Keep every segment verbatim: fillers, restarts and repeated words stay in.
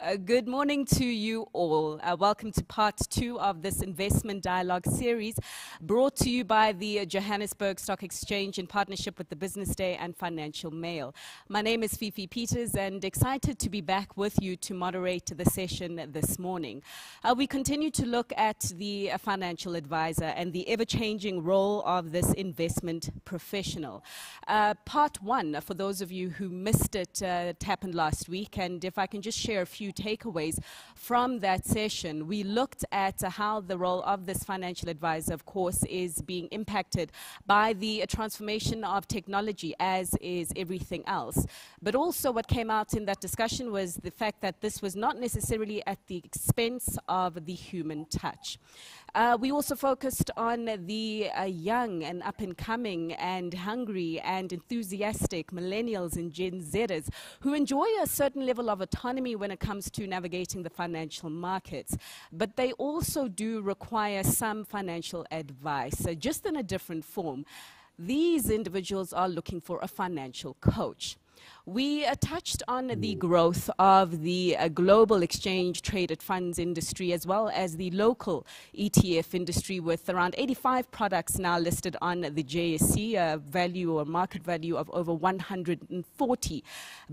Uh, good morning to you all. Uh, welcome to part two of this investment dialogue series brought to you by the Johannesburg Stock Exchange in partnership with the Business Day and Financial Mail. My name is Fifi Peters and excited to be back with you to moderate the session this morning. Uh, we continue to look at the uh, financial advisor and the ever-changing role of this investment professional. Uh, part one, for those of you who missed it, uh, it happened last week, and if I can just share a few takeaways from that session. We looked at uh, how the role of this financial advisor, of course, is being impacted by the uh, transformation of technology, as is everything else. But also what came out in that discussion was the fact that this was not necessarily at the expense of the human touch. Uh, we also focused on the uh, young and up-and-coming and hungry and enthusiastic millennials and Gen Zers who enjoy a certain level of autonomy when it comes to navigating the financial markets. But they also do require some financial advice, so just in a different form. These individuals are looking for a financial coach. We uh, touched on the growth of the uh, global exchange-traded funds industry as well as the local E T F industry, with around eighty-five products now listed on the J S E, a value or market value of over one hundred forty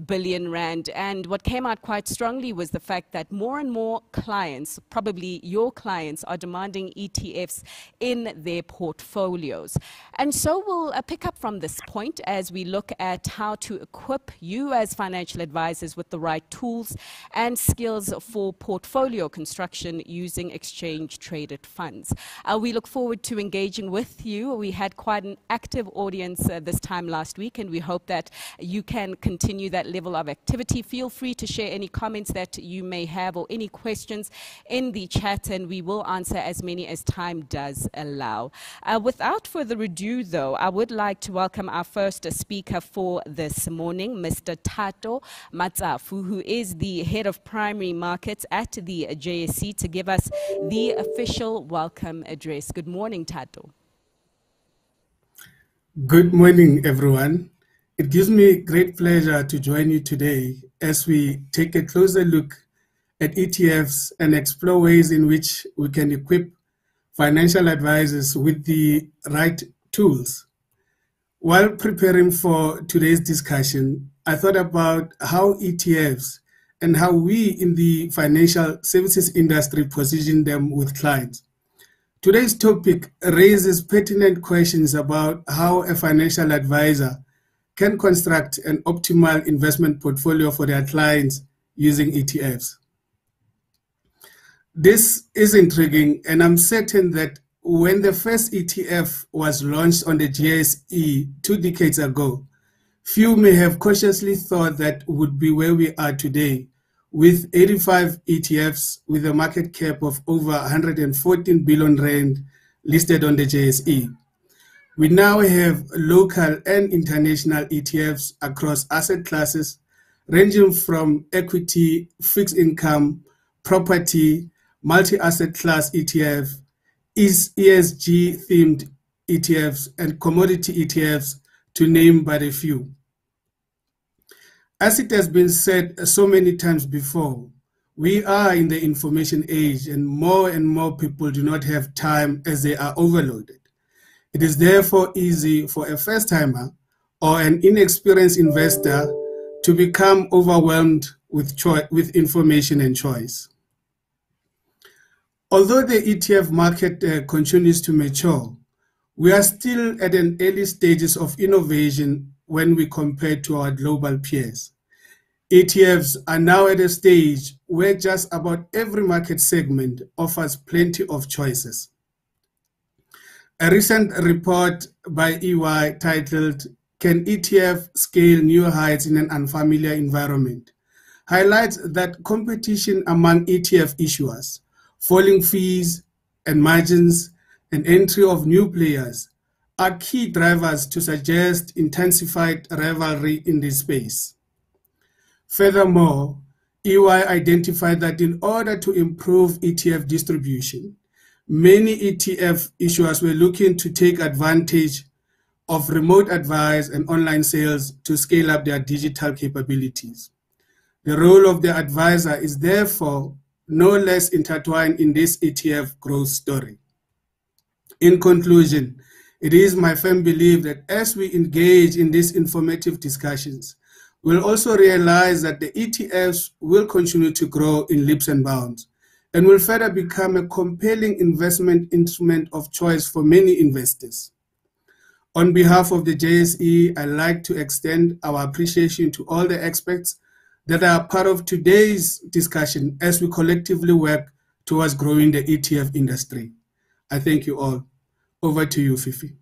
billion rand. And what came out quite strongly was the fact that more and more clients, probably your clients, are demanding E T Fs in their portfolios. And so we'll uh, pick up from this point as we look at how to equip you as financial advisors with the right tools and skills for portfolio construction using exchange-traded funds. Uh, we look forward to engaging with you. We had quite an active audience uh, this time last week, and we hope that you can continue that level of activity. Feel free to share any comments that you may have or any questions in the chat, and we will answer as many as time does allow. Uh, without further ado, though, I would like to welcome our first speaker for this morning, Mister Tato Matsafu, who is the head of primary markets at the J S E, to give us the official welcome address. Good morning, Tato. Good morning, everyone. It gives me great pleasure to join you today as we take a closer look at E T Fs and explore ways in which we can equip financial advisors with the right tools. While preparing for today's discussion, I thought about how E T Fs and how we in the financial services industry position them with clients. Today's topic raises pertinent questions about how a financial advisor can construct an optimal investment portfolio for their clients using E T Fs. This is intriguing, and I'm certain that when the first E T F was launched on the J S E two decades ago, few may have cautiously thought that would be where we are today, with eighty-five E T Fs with a market cap of over one hundred fourteen billion rand listed on the J S E. We now have local and international E T Fs across asset classes, ranging from equity, fixed income, property, multi-asset class E T F, is E S G-themed E T Fs and commodity E T Fs, to name but a few. As it has been said so many times before, we are in the information age, and more and more people do not have time as they are overloaded. It is therefore easy for a first-timer or an inexperienced investor to become overwhelmed with, with information and choice. Although the E T F market uh, continues to mature, we are still at an early stages of innovation when we compare to our global peers. E T Fs are now at a stage where just about every market segment offers plenty of choices. A recent report by E Y titled, "Can E T F Scale New Heights in an Unfamiliar Environment?" highlights that competition among E T F issuers, falling fees and margins, and entry of new players are key drivers to suggest intensified rivalry in this space. Furthermore, E Y identified that in order to improve E T F distribution, many E T F issuers were looking to take advantage of remote advice and online sales to scale up their digital capabilities. The role of the advisor is therefore no less intertwined in this E T F growth story. In conclusion, it is my firm belief that as we engage in these informative discussions, we'll also realize that the E T Fs will continue to grow in leaps and bounds and will further become a compelling investment instrument of choice for many investors. On behalf of the J S E, I'd like to extend our appreciation to all the experts that are part of today's discussion as we collectively work towards growing the E T F industry. I thank you all. Over to you, Fifi.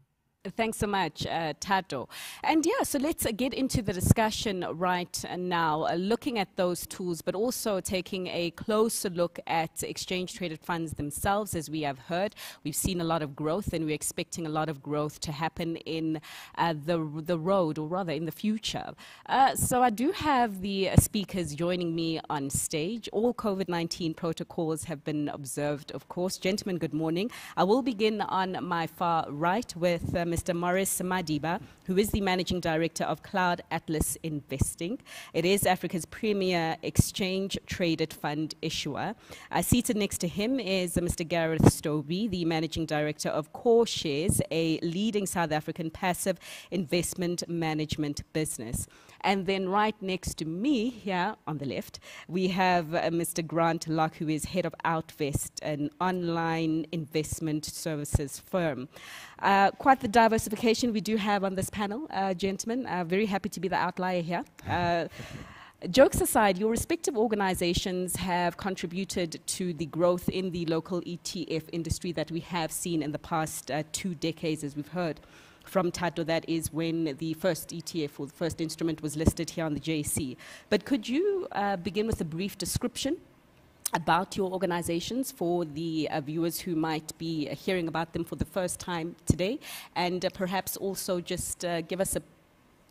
Thanks so much, uh, Tato. And yeah, so let's uh, get into the discussion right now, uh, looking at those tools, but also taking a closer look at exchange-traded funds themselves. As we have heard, we've seen a lot of growth, and we're expecting a lot of growth to happen in uh, the, the road, or rather in the future. Uh, so I do have the uh, speakers joining me on stage. All COVID nineteen protocols have been observed, of course. Gentlemen, good morning. I will begin on my far right with um, Mister Maurice Samadiba, who is the Managing Director of Cloud Atlas Investing. It is Africa's premier exchange-traded fund issuer. Uh, seated next to him is uh, Mister Gareth Stobie, the Managing Director of CoreShares, a leading South African passive investment management business. And then right next to me, here on the left, we have uh, Mister Grant Locke, who is head of Outvest, an online investment services firm. Uh, quite the diversification we do have on this panel, uh, gentlemen. Uh, very happy to be the outlier here. Uh, Jokes aside, your respective organizations have contributed to the growth in the local E T F industry that we have seen in the past uh, two decades, as we've heard from Tato. That is when the first E T F, or the first instrument, was listed here on the J S E. But could you uh, begin with a brief description about your organizations for the uh, viewers who might be uh, hearing about them for the first time today, and uh, perhaps also just uh, give us a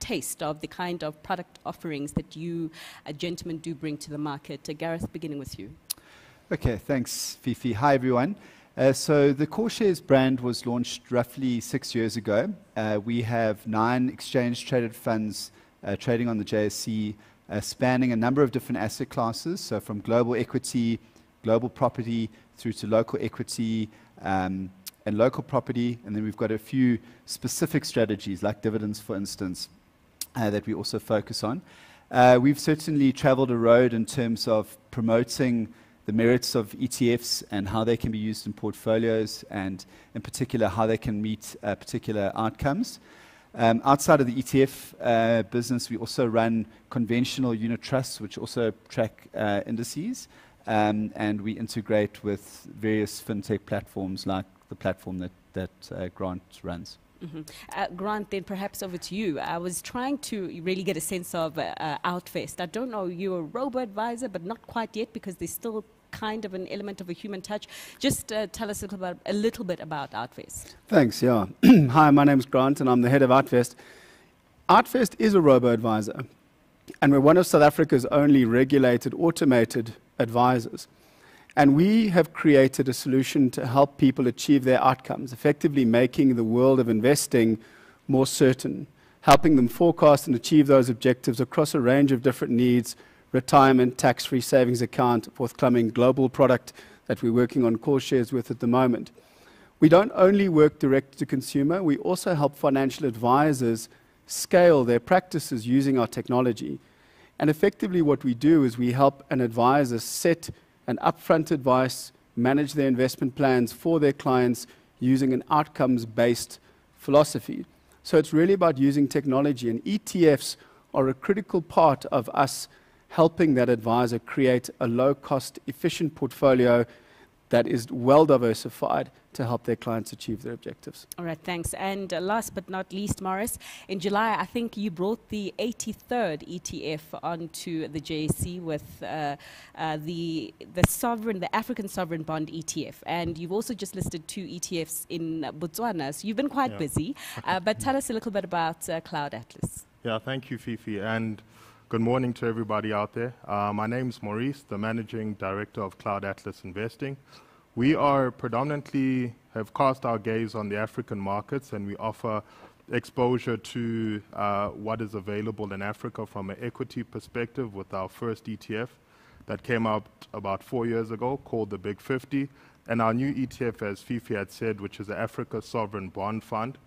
taste of the kind of product offerings that you uh, gentlemen do bring to the market. Uh, Gareth, beginning with you. Okay, thanks, Fifi. Hi, everyone. Uh, so the CoreShares brand was launched roughly six years ago. Uh, we have nine exchange-traded funds uh, trading on the J S E, Uh, spanning a number of different asset classes, so from global equity, global property, through to local equity um, and local property. And then we've got a few specific strategies, like dividends, for instance, uh, that we also focus on. Uh, we've certainly traveled a road in terms of promoting the merits of E T Fs and how they can be used in portfolios, and in particular, how they can meet uh, particular outcomes. Um, outside of the E T F uh, business, we also run conventional unit trusts, which also track uh, indices, um, and we integrate with various fintech platforms like the platform that, that uh, Grant runs. Mm-hmm. uh, Grant, then perhaps over to you. I was trying to really get a sense of uh, uh, Outvest. I don't know, you're a robo-advisor, but not quite yet, because there's still kind of an element of a human touch. Just uh, tell us a little, about, a little bit about Outvest. Thanks, yeah. Hi, my name's Grant, and I'm the head of Outvest. Outvest is a robo-advisor, and we're one of South Africa's only regulated, automated advisors. And we have created a solution to help people achieve their outcomes, effectively making the world of investing more certain, helping them forecast and achieve those objectives across a range of different needs: retirement, tax-free savings account, forthcoming global product that we're working on CoreShares with at the moment. We don't only work direct to consumer, we also help financial advisors scale their practices using our technology. And effectively what we do is we help an advisor set an upfront advice, manage their investment plans for their clients using an outcomes-based philosophy. So it's really about using technology, and E T Fs are a critical part of us helping that advisor create a low-cost, efficient portfolio that is well-diversified to help their clients achieve their objectives. All right, thanks. And uh, last but not least, Maurice, in July, I think you brought the eighty-third E T F onto the J S E with uh, uh, the, the sovereign, the African sovereign bond E T F. And you've also just listed two E T Fs in Botswana, so you've been quite yeah. busy. Uh, but tell us a little bit about uh, Cloud Atlas. Yeah, thank you, Fifi. And good morning to everybody out there. Uh, my name is Maurice, the Managing Director of Cloud Atlas Investing. We are predominantly have cast our gaze on the African markets, and we offer exposure to uh, what is available in Africa from an equity perspective with our first E T F that came out about four years ago called the Big fifty, and our new E T F, as Fifi had said, which is the Africa Sovereign Bond Fund.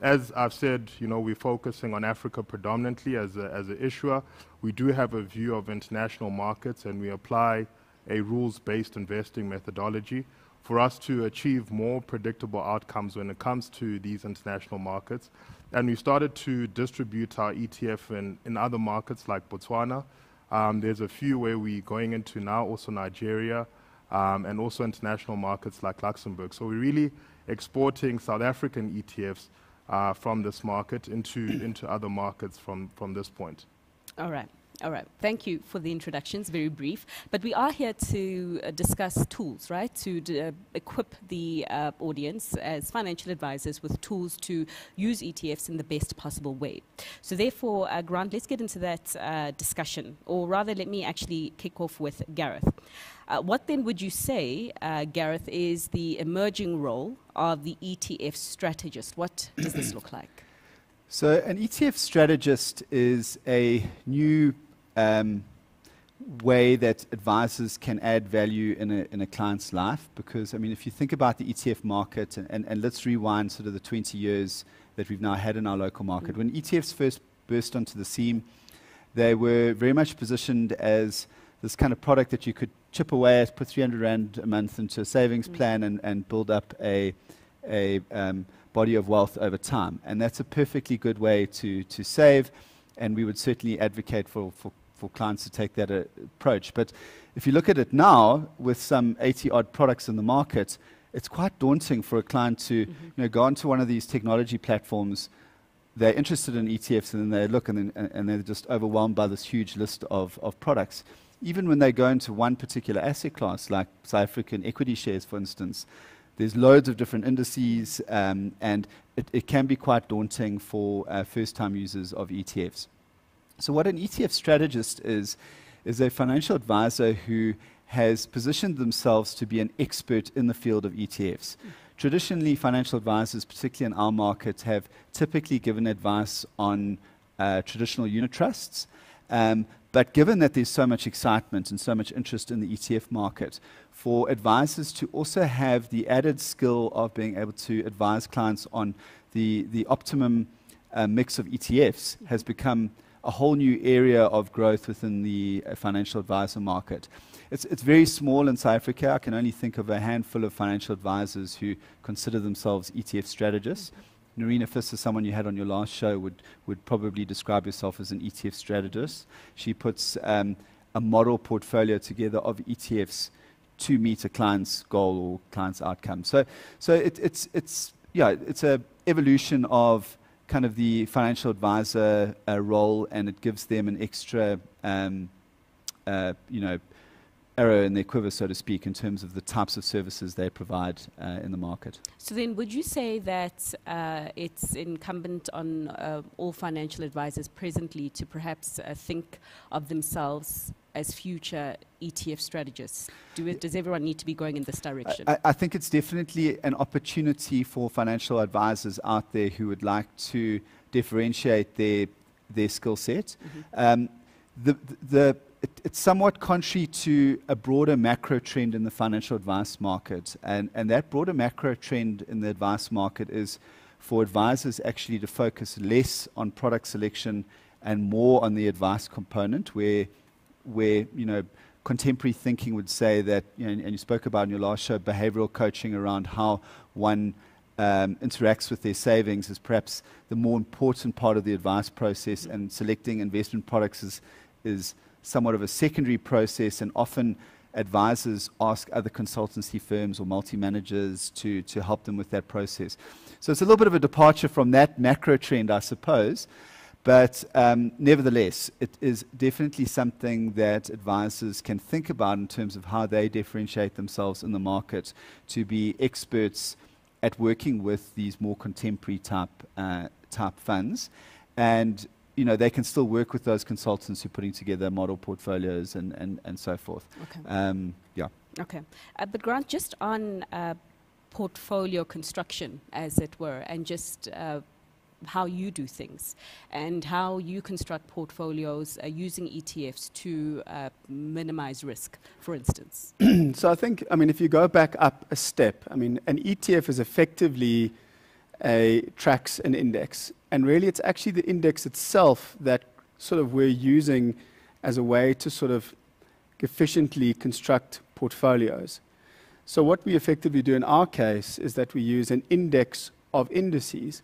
As I've said, you know, we're focusing on Africa predominantly as a, as an issuer. We do have a view of international markets, and we apply a rules-based investing methodology for us to achieve more predictable outcomes when it comes to these international markets. And we started to distribute our E T F in, in other markets like Botswana. Um, there's a few where we're going into now, also Nigeria, um, and also international markets like Luxembourg. So we're really exporting South African E T Fs uh, from this market into, into other markets from, from this point. All right. All right, thank you for the introductions, very brief. But we are here to uh, discuss tools, right, to d uh, equip the uh, audience as financial advisors with tools to use E T Fs in the best possible way. So therefore, uh, Grant, let's get into that uh, discussion, or rather let me actually kick off with Gareth. Uh, what then would you say, uh, Gareth, is the emerging role of the E T F strategist? What does this look like? So an E T F strategist is a new Um, way that advisors can add value in a, in a client's life, because I mean, if you think about the E T F market, and, and, and let's rewind sort of the twenty years that we've now had in our local market. Mm. When E T Fs first burst onto the scene, they were very much positioned as this kind of product that you could chip away at, put three hundred rand a month into a savings mm. plan and, and build up a, a um, body of wealth over time. And that's a perfectly good way to, to save, and we would certainly advocate for, for for clients to take that uh, approach. But if you look at it now, with some eighty odd products in the market, it's quite daunting for a client to mm-hmm. you know, go onto one of these technology platforms. They're interested in E T Fs, and then they look, and, then, and they're just overwhelmed by this huge list of, of products. Even when they go into one particular asset class, like South African equity shares, for instance, there's loads of different indices, um, and it, it can be quite daunting for uh, first-time users of E T Fs. So what an E T F strategist is, is a financial advisor who has positioned themselves to be an expert in the field of E T Fs. Mm. Traditionally, financial advisors, particularly in our market, have typically given advice on uh, traditional unit trusts. Um, but given that there's so much excitement and so much interest in the E T F market, for advisors to also have the added skill of being able to advise clients on the, the optimum uh, mix of E T Fs mm. has become a whole new area of growth within the uh, financial advisor market. It's, it's very small in South Africa. I can only think of a handful of financial advisors who consider themselves E T F strategists. Mm-hmm. Noreena Fiss, someone you had on your last show, would, would probably describe herself as an E T F strategist. She puts um, a model portfolio together of E T Fs to meet a client's goal or client's outcome. So, so it, it's, it's, yeah, it's an evolution of kind of the financial advisor uh, role, and it gives them an extra, um, uh, you know, arrow in their quiver, so to speak, in terms of the types of services they provide uh, in the market. So then would you say that uh, it's incumbent on uh, all financial advisors presently to perhaps uh, think of themselves as future E T F strategists? Do it, does everyone need to be going in this direction? I, I think it's definitely an opportunity for financial advisors out there who would like to differentiate their, their skill set. Mm-hmm. um, the, the, it, it's somewhat contrary to a broader macro trend in the financial advice market. And, and that broader macro trend in the advice market is for advisors actually to focus less on product selection and more on the advice component, where where, you know, contemporary thinking would say that, you know, and, and you spoke about in your last show, behavioral coaching around how one um, interacts with their savings is perhaps the more important part of the advice process, and selecting investment products is, is somewhat of a secondary process, and often advisors ask other consultancy firms or multi-managers to, to help them with that process. So it's a little bit of a departure from that macro trend, I suppose. But um, nevertheless, it is definitely something that advisors can think about in terms of how they differentiate themselves in the market to be experts at working with these more contemporary type, uh, type funds. And you know, they can still work with those consultants who are putting together model portfolios and, and, and so forth. Okay. Um, yeah. Okay. Uh, but Grant, just on uh, portfolio construction, as it were, and just uh, how you do things and how you construct portfolios uh, using E T Fs to uh, minimize risk, for instance? So I think, I mean, if you go back up a step, I mean, an E T F is effectively a tracks an index. And really, it's actually the index itself that sort of we're using as a way to sort of efficiently construct portfolios. So what we effectively do in our case is that we use an index of indices.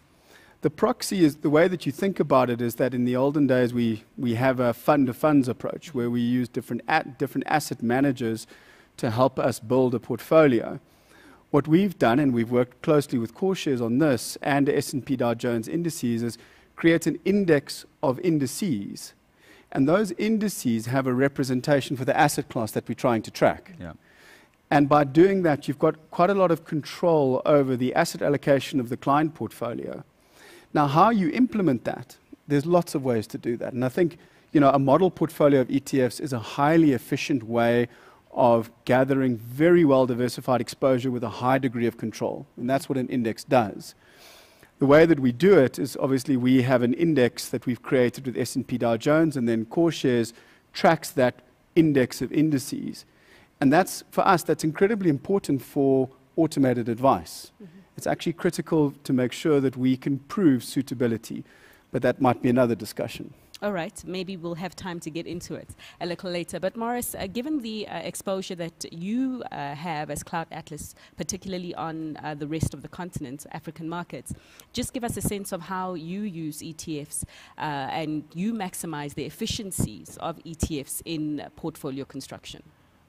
The proxy is, the way that you think about it is that in the olden days we, we have a fund of funds approach where we use different, at, different asset managers to help us build a portfolio. What we've done, and we've worked closely with CoreShares on this and S and P Dow Jones Indices, is create an index of indices. And those indices have a representation for the asset class that we're trying to track. Yeah. And by doing that, you've got quite a lot of control over the asset allocation of the client portfolio. Now, how you implement that, there's lots of ways to do that. And I think, you know, a model portfolio of E T Fs is a highly efficient way of gathering very well-diversified exposure with a high degree of control. And that's what an index does. The way that we do it is, obviously, we have an index that we've created with S and P Dow Jones, and then CoreShares tracks that index of indices. And that's, for us, that's incredibly important for automated advice. Mm-hmm. It's actually critical to make sure that we can prove suitability, but that might be another discussion. All right, maybe we'll have time to get into it a little later. But Maurice, uh, given the uh, exposure that you uh, have as Cloud Atlas, particularly on uh, the rest of the continent, African markets, just give us a sense of how you use E T Fs uh, and you maximize the efficiencies of E T Fs in uh, portfolio construction.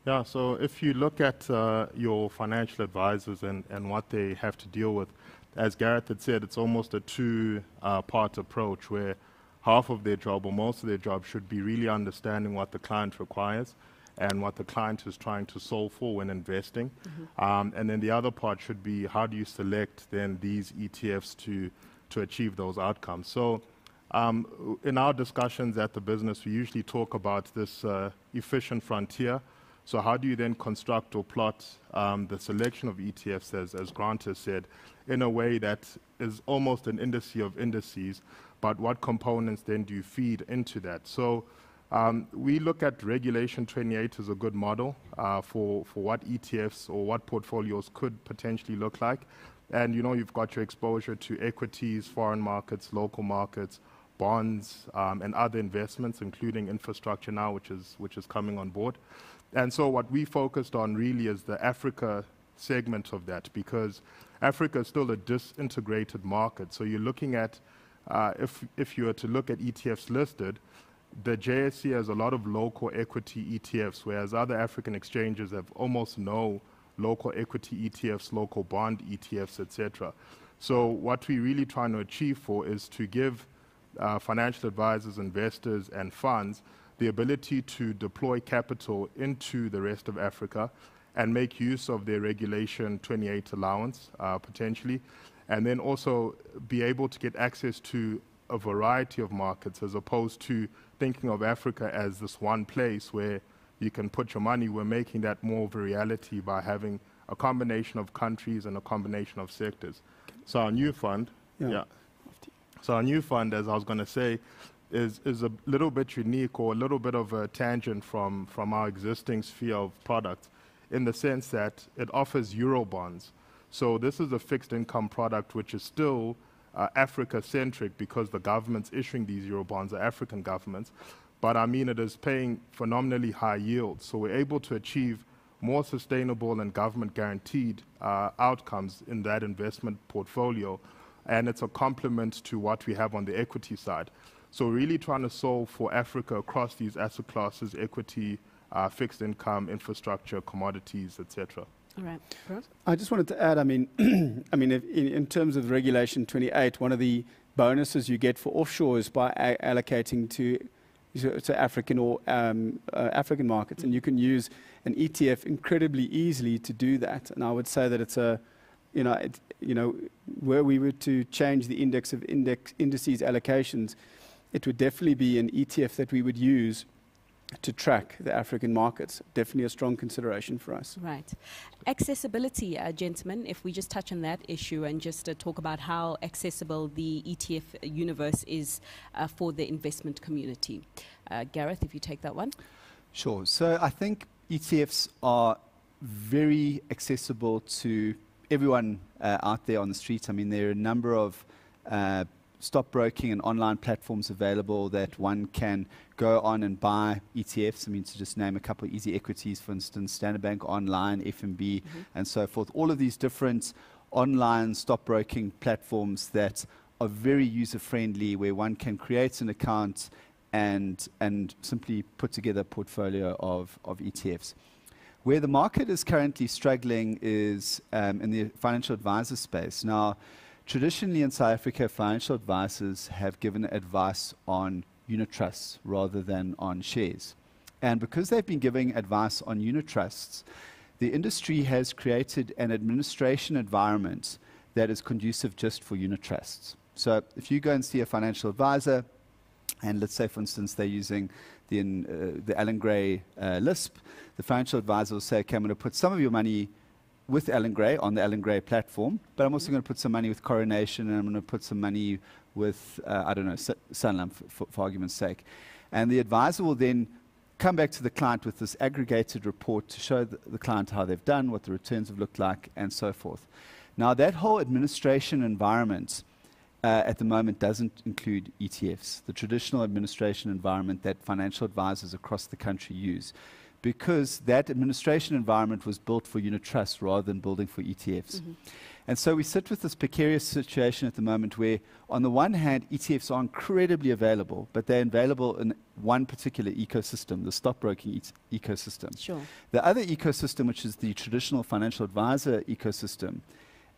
Yeah, so if you look at uh, your financial advisors and, and what they have to deal with, as Gareth had said, it's almost a two-part uh, approach where half of their job or most of their job should be really understanding what the client requires and what the client is trying to solve for when investing. Mm-hmm. um, and then the other part should be how do you select then these E T Fs to, to achieve those outcomes. So um, in our discussions at the business, we usually talk about this uh, efficient frontier. So how do you then construct or plot um, the selection of E T Fs, as, as Grant has said, in a way that is almost an index of indices, but what components then do you feed into that? So um, we look at Regulation twenty-eight as a good model uh, for, for what E T Fs or what portfolios could potentially look like. And you know, you've got your exposure to equities, foreign markets, local markets, bonds, um, and other investments, including infrastructure now, which is, which is coming on board. And so what we focused on really is the Africa segment of that, because Africa is still a disintegrated market. So you're looking at, uh, if, if you were to look at E T Fs listed, the J S E has a lot of local equity E T Fs, whereas other African exchanges have almost no local equity E T Fs, local bond E T Fs, et cetera. So what we're really trying to achieve for is to give uh, financial advisors, investors, and funds the ability to deploy capital into the rest of Africa and make use of their Regulation twenty-eight allowance, uh, potentially, and then also be able to get access to a variety of markets as opposed to thinking of Africa as this one place where you can put your money. We're making that more of a reality by having a combination of countries and a combination of sectors. So our new fund, yeah. yeah. So our new fund, as I was gonna say, Is, is a little bit unique or a little bit of a tangent from, from our existing sphere of products in the sense that it offers euro bonds. So this is a fixed income product which is still uh, Africa-centric because the governments issuing these euro bonds are African governments. But I mean it is paying phenomenally high yields. So we're able to achieve more sustainable and government-guaranteed uh, outcomes in that investment portfolio. And it's a complement to what we have on the equity side. So really trying to solve for Africa across these asset classes, equity, uh, fixed income, infrastructure, commodities, et cetera. All right. I just wanted to add, I mean, I mean, if in, in terms of Regulation twenty-eight, one of the bonuses you get for offshore is by a allocating to, to African or um, uh, African markets. Mm-hmm. And you can use an E T F incredibly easily to do that. And I would say that it's a, you know, it, you know where we were to change the index of index indices allocations, it would definitely be an E T F that we would use to track the African markets. Definitely a strong consideration for us. Right. Accessibility, uh, gentlemen, if we just touch on that issue and just uh, talk about how accessible the E T F universe is uh, for the investment community. Uh, Gareth, if you take that one. Sure. So I think E T Fs are very accessible to everyone uh, out there on the street. I mean, there are a number of uh, stockbroking and online platforms available that one can go on and buy E T Fs. I mean, to just name a couple, Easy Equities, for instance, Standard Bank Online, F N B, mm-hmm. and so forth. All of these different online stockbroking platforms that are very user-friendly, where one can create an account and, and simply put together a portfolio of, of E T Fs. Where the market is currently struggling is um, in the financial advisor space. Now, traditionally in South Africa, financial advisors have given advice on unit trusts rather than on shares. And because they've been giving advice on unit trusts, the industry has created an administration environment that is conducive just for unit trusts. So if you go and see a financial advisor, and let's say, for instance, they're using the, uh, the Allan Gray uh, LISP, the financial advisor will say, okay, I'm going to put some of your money with Allan Gray on the Allan Gray platform, but I'm also going to put some money with Coronation, and I'm going to put some money with, uh, I don't know, Sunlamp, for, for argument's sake. And the advisor will then come back to the client with this aggregated report to show the, the client how they've done, what the returns have looked like, and so forth. Now, that whole administration environment uh, at the moment doesn't include E T Fs, the traditional administration environment that financial advisors across the country use, because that administration environment was built for unit trusts rather than building for E T Fs. Mm-hmm. And so we sit with this precarious situation at the moment where, on the one hand, E T Fs are incredibly available, but they're available in one particular ecosystem, the stockbroking e- ecosystem. Sure. The other ecosystem, which is the traditional financial advisor ecosystem,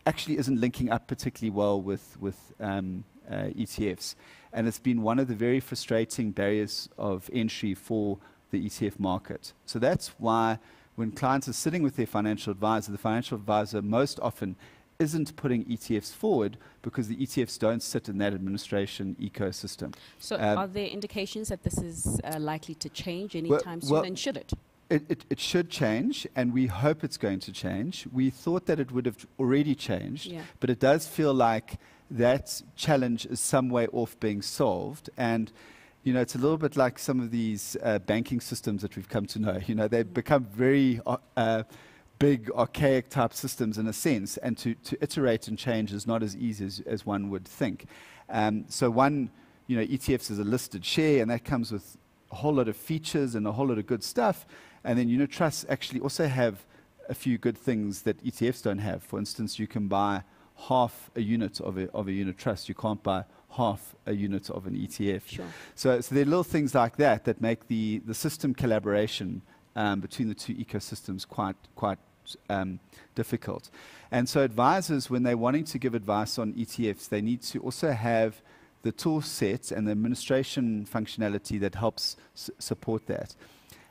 actually isn't linking up particularly well with, with um, uh, E T Fs. And it's been one of the very frustrating barriers of entry for the E T F market. So that's why when clients are sitting with their financial advisor, the financial advisor most often isn't putting E T Fs forward, because the E T Fs don't sit in that administration ecosystem. So um, are there indications that this is uh, likely to change anytime well, soon, well, and should it? It, it? It should change, and we hope it's going to change. We thought that it would have already changed, yeah. but it does feel like that challenge is some way off being solved. And you know, it's a little bit like some of these uh, banking systems that we've come to know. You know, they become very uh, big, archaic type systems in a sense, and to, to iterate and change is not as easy as, as one would think. Um, so one, you know, E T Fs is a listed share, and that comes with a whole lot of features and a whole lot of good stuff. And then, you know, trusts actually also have a few good things that E T Fs don't have. For instance, you can buy half a unit of a, of a unit trust. You can't buy half a unit of an E T F. Sure. So, so there are little things like that that make the, the system collaboration um, between the two ecosystems quite, quite um, difficult. And so advisors, when they're wanting to give advice on E T Fs, they need to also have the tool set and the administration functionality that helps s support that.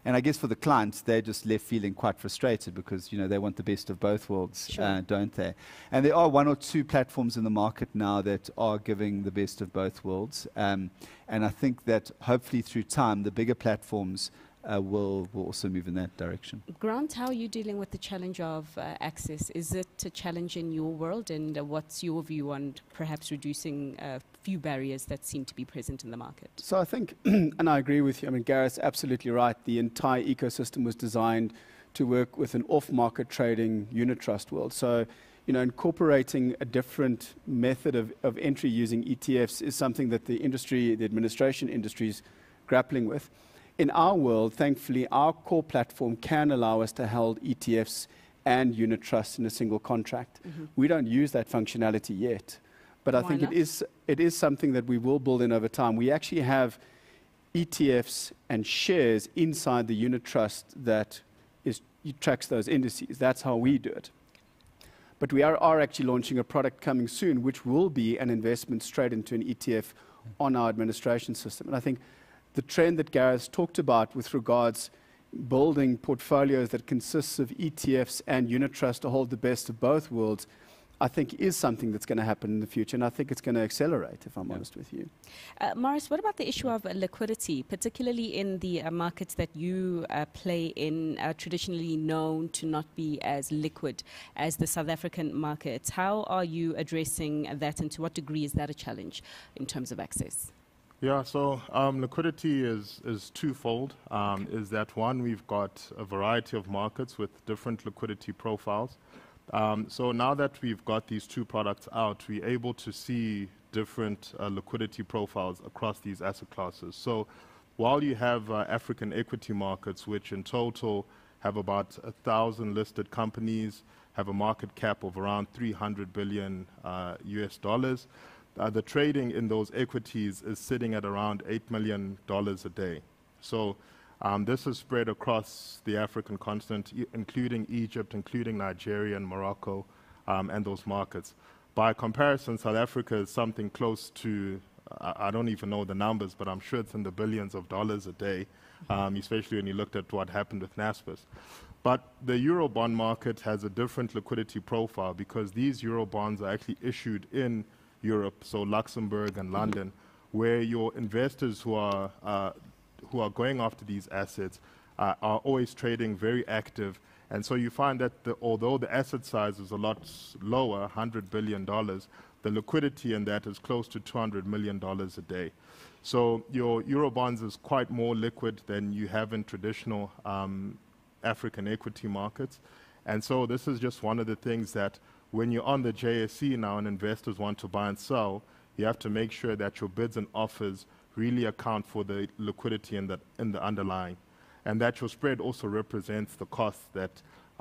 And I guess for the clients, they're just left feeling quite frustrated because, you know, they want the best of both worlds, sure. uh, don't they? And there are one or two platforms in the market now that are giving the best of both worlds. Um, and I think that hopefully through time, the bigger platforms uh, will, will also move in that direction. Grant, how are you dealing with the challenge of uh, access? Is it a challenge in your world? And uh, what's your view on perhaps reducing uh, few barriers that seem to be present in the market? So I think, and I agree with you, I mean, Gareth's absolutely right. The entire ecosystem was designed to work with an off-market trading unit trust world. So, you know, incorporating a different method of, of entry using E T Fs is something that the industry, the administration industry, is grappling with. In our world, thankfully, our core platform can allow us to hold E T Fs and unit trusts in a single contract. Mm-hmm. We don't use that functionality yet. But I think it is, it is something that we will build in over time. We actually have E T Fs and shares inside the unit trust that is, tracks those indices. That's how we do it. But we are, are actually launching a product coming soon, which will be an investment straight into an E T F on our administration system. And I think the trend that Gareth's talked about with regards building portfolios that consists of E T Fs and unit trusts to hold the best of both worlds, I think is something that's going to happen in the future, and I think it's going to accelerate, if I'm yeah. honest with you. Uh, Maurice, what about the issue of uh, liquidity, particularly in the uh, markets that you uh, play in, uh, traditionally known to not be as liquid as the South African market? How are you addressing that, and to what degree is that a challenge in terms of access? Yeah, so um, liquidity is, is twofold. Um, is that one, we've got a variety of markets with different liquidity profiles. Um, so now that we've got these two products out, we're able to see different uh, liquidity profiles across these asset classes. So while you have uh, African equity markets, which in total have about one thousand listed companies, have a market cap of around three hundred billion uh, U S dollars, Uh, the trading in those equities is sitting at around eight million dollars a day. So um, this is spread across the African continent, e including Egypt, including Nigeria and Morocco, um, and those markets. By comparison, South Africa is something close to, uh, I don't even know the numbers, but I'm sure it's in the billions of dollars a day, um, especially when you looked at what happened with Naspers. But the Eurobond market has a different liquidity profile because these Eurobonds are actually issued in Europe, so Luxembourg and London, where your investors who are, uh, who are going after these assets uh, are always trading, very active. And so you find that the, although the asset size is a lot lower, one hundred billion dollars, the liquidity in that is close to two hundred million dollars a day. So your Eurobonds is quite more liquid than you have in traditional um, African equity markets. And so this is just one of the things that when you're on the J S E now and investors want to buy and sell, you have to make sure that your bids and offers really account for the liquidity in the, in the underlying, and that your spread also represents the costs that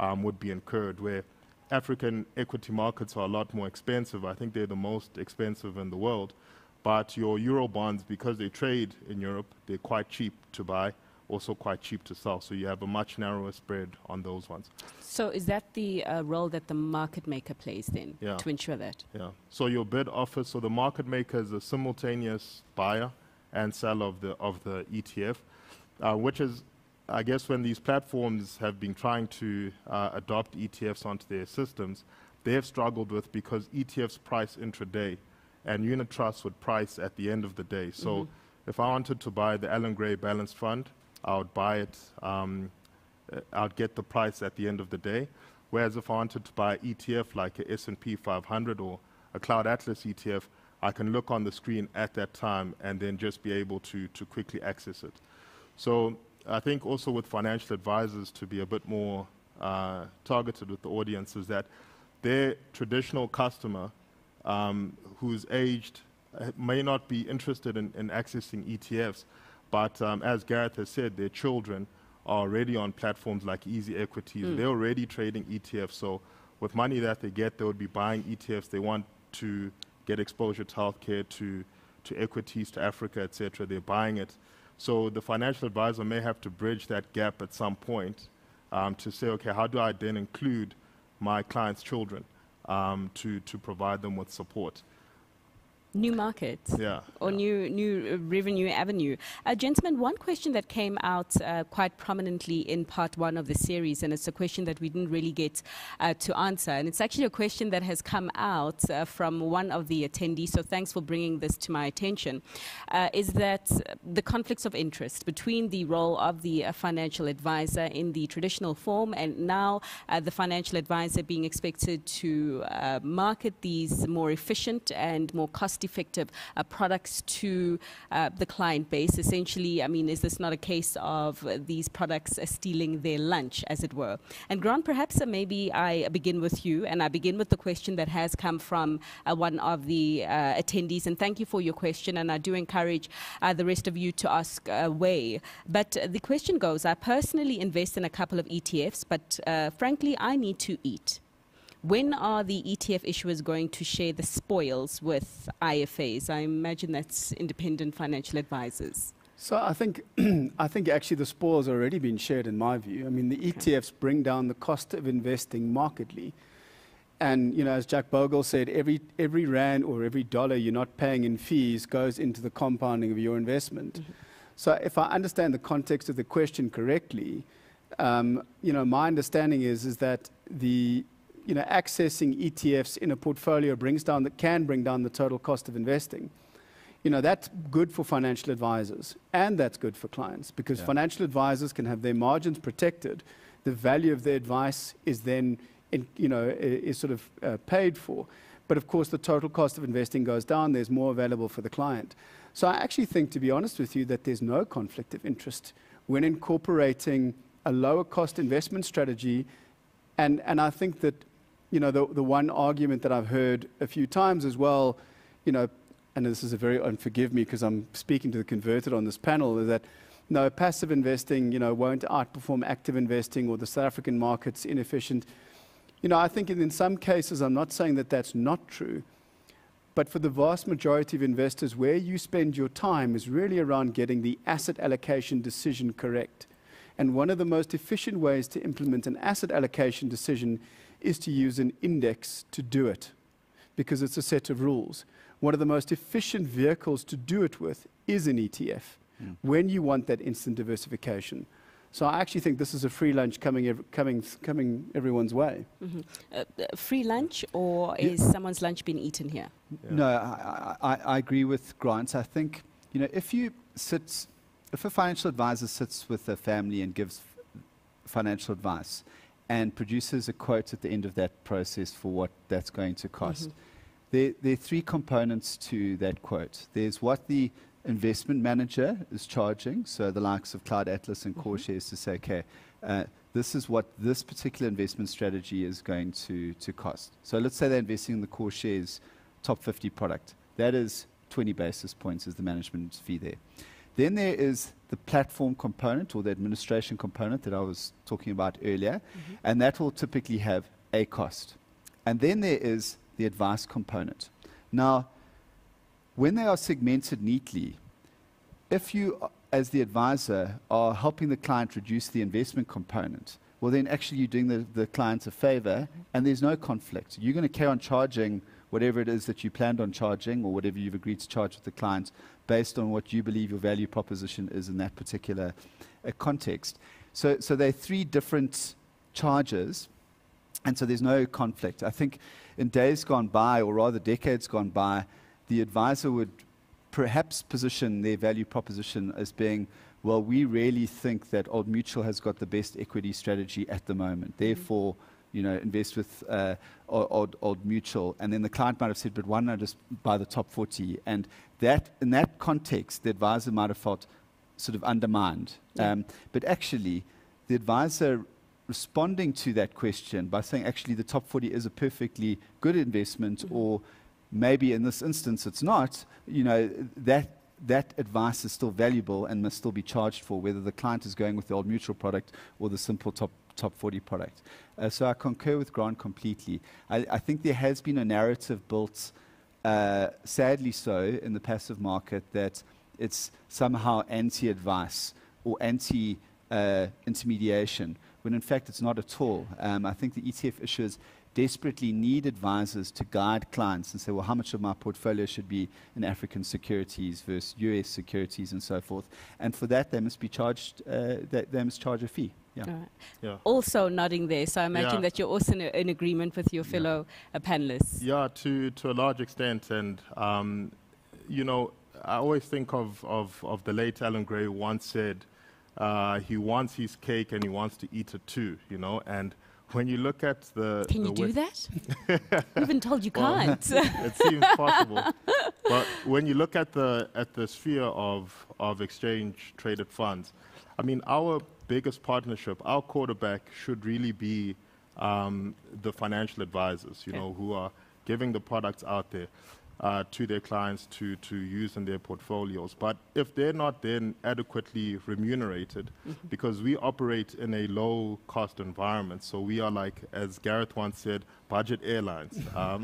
um, would be incurred, where African equity markets are a lot more expensive. I think they're the most expensive in the world, but your Euro bonds, because they trade in Europe, they're quite cheap to buy, also quite cheap to sell, so you have a much narrower spread on those ones. So is that the uh, role that the market maker plays then, yeah. to ensure that? Yeah, so your bid offer, so the market maker is a simultaneous buyer and seller of the, of the E T F, uh, which is, I guess, when these platforms have been trying to uh, adopt E T Fs onto their systems, they have struggled with, because E T Fs price intraday, and unit trusts would price at the end of the day. So mm-hmm. if I wanted to buy the Allan Gray Balanced Fund, I would buy it, um, I'd get the price at the end of the day. Whereas if I wanted to buy E T F like an S and P five hundred or a Cloud Atlas E T F, I can look on the screen at that time and then just be able to, to quickly access it. So I think also with financial advisors, to be a bit more uh, targeted with the audience, is that their traditional customer um, who's aged may not be interested in, in accessing E T Fs, but um, as Gareth has said, their children are already on platforms like Easy Equities. Mm. They're already trading E T Fs. So with money that they get, they would be buying E T Fs. They want to get exposure to healthcare, to, to equities, to Africa, et cetera. They're buying it. So the financial advisor may have to bridge that gap at some point um, to say, okay, how do I then include my clients' children um, to, to provide them with support? New markets, yeah, or yeah. new new uh, revenue avenue. Uh, gentlemen, one question that came out uh, quite prominently in part one of the series, and it's a question that we didn't really get uh, to answer, and it's actually a question that has come out uh, from one of the attendees, so thanks for bringing this to my attention, uh, is that the conflicts of interest between the role of the uh, financial advisor in the traditional form, and now uh, the financial advisor being expected to uh, market these more efficient and more cost effective uh, products to uh, the client base. Essentially, I mean, is this not a case of uh, these products uh, stealing their lunch, as it were? And Grant, perhaps uh, maybe I begin with you, and I begin with the question that has come from uh, one of the uh, attendees, and thank you for your question, and I do encourage uh, the rest of you to ask away. But uh, the question goes, I personally invest in a couple of E T Fs, but uh, frankly, I need to eat. When are the E T F issuers going to share the spoils with I F As? I imagine that's independent financial advisors. So I think, I think actually the spoils are already been shared in my view. I mean, the okay. E T Fs bring down the cost of investing markedly. And, you know, as Jack Bogle said, every, every rand or every dollar you're not paying in fees goes into the compounding of your investment. Mm-hmm. So if I understand the context of the question correctly, um, you know, my understanding is, is that the you know, accessing E T Fs in a portfolio brings down the, can bring down the total cost of investing. You know, that's good for financial advisors and that's good for clients, because yeah. financial advisors can have their margins protected. The value of their advice is then, in, you know, is sort of uh, paid for. But of course, the total cost of investing goes down. There's more available for the client. So I actually think, to be honest with you, that there's no conflict of interest when incorporating a lower cost investment strategy. And, and I think that, you know, the, the one argument that I've heard a few times as well, you know, and this is a very, and forgive me because I'm speaking to the converted on this panel, is that no, passive investing, you know, won't outperform active investing, or the South African market's inefficient. You know, I think in, in some cases, I'm not saying that that's not true, but for the vast majority of investors, where you spend your time is really around getting the asset allocation decision correct. And one of the most efficient ways to implement an asset allocation decision is to use an index to do it, because it's a set of rules. One of the most efficient vehicles to do it with is an E T F, mm. when you want that instant diversification. So I actually think this is a free lunch coming, ev coming, coming everyone's way. Mm-hmm. uh, free lunch, or yeah. is someone's lunch been eaten here? Yeah. No, I, I, I agree with Grant. I think, you know, if you sit, if a financial advisor sits with a family and gives financial advice and produces a quote at the end of that process for what that's going to cost, mm-hmm. There, there are three components to that quote. There's what the investment manager is charging, so the likes of Cloud Atlas and CoreShares mm-hmm. to say, okay, uh, this is what this particular investment strategy is going to, to cost. So let's say they're investing in the CoreShares top fifty product. That is twenty basis points is the management fee there. Then there is the platform component, or the administration component that I was talking about earlier, mm-hmm. and that will typically have a cost. And then there is the advice component. Now, when they are segmented neatly, if you, as the advisor, are helping the client reduce the investment component, well, then actually you're doing the, the client a favor, and there's no conflict. You're going to carry on charging whatever it is that you planned on charging, or whatever you've agreed to charge with the client, based on what you believe your value proposition is in that particular uh, context. So, so there are three different charges, and so there's no conflict. I think in days gone by, or rather decades gone by, the advisor would perhaps position their value proposition as being, well, we really think that Old Mutual has got the best equity strategy at the moment. Therefore, you know, invest with uh, old, old Mutual. And then the client might have said, but why not just buy the top forty? And that, in that context, the advisor might have felt sort of undermined. Yeah. Um, but actually, the advisor responding to that question by saying, actually, the top forty is a perfectly good investment, mm-hmm. or maybe in this instance it's not, you know, that, that advice is still valuable and must still be charged for, whether the client is going with the Old Mutual product or the simple top, top forty product. Uh, so I concur with Grant completely. I, I think there has been a narrative built, uh, sadly so, in the passive market that it's somehow anti-advice or anti-intermediation. Uh, when in fact it's not at all. Um, I think the E T F issuers desperately need advisors to guide clients and say, well, how much of my portfolio should be in African securities versus U S securities and so forth. And for that, they must be charged, uh, they, they must charge a fee. Yeah. All right. Yeah. Also nodding there, so I imagine yeah. that you're also in, a, in agreement with your fellow yeah. uh, panelists. Yeah, to, to a large extent. And, um, you know, I always think of, of, of the late Allan Gray, who once said, Uh, he wants his cake and he wants to eat it too, you know. And when you look at the... Can the you do that? We've been told you can't. Well, it seems possible. But when you look at the, at the sphere of, of exchange-traded funds, I mean, our biggest partnership, our quarterback should really be um, the financial advisors, you okay. know, who are giving the products out there Uh, to their clients to, to use in their portfolios. But if they're not then adequately remunerated, mm-hmm. because we operate in a low cost environment, so we are like, as Gareth once said, budget airlines um,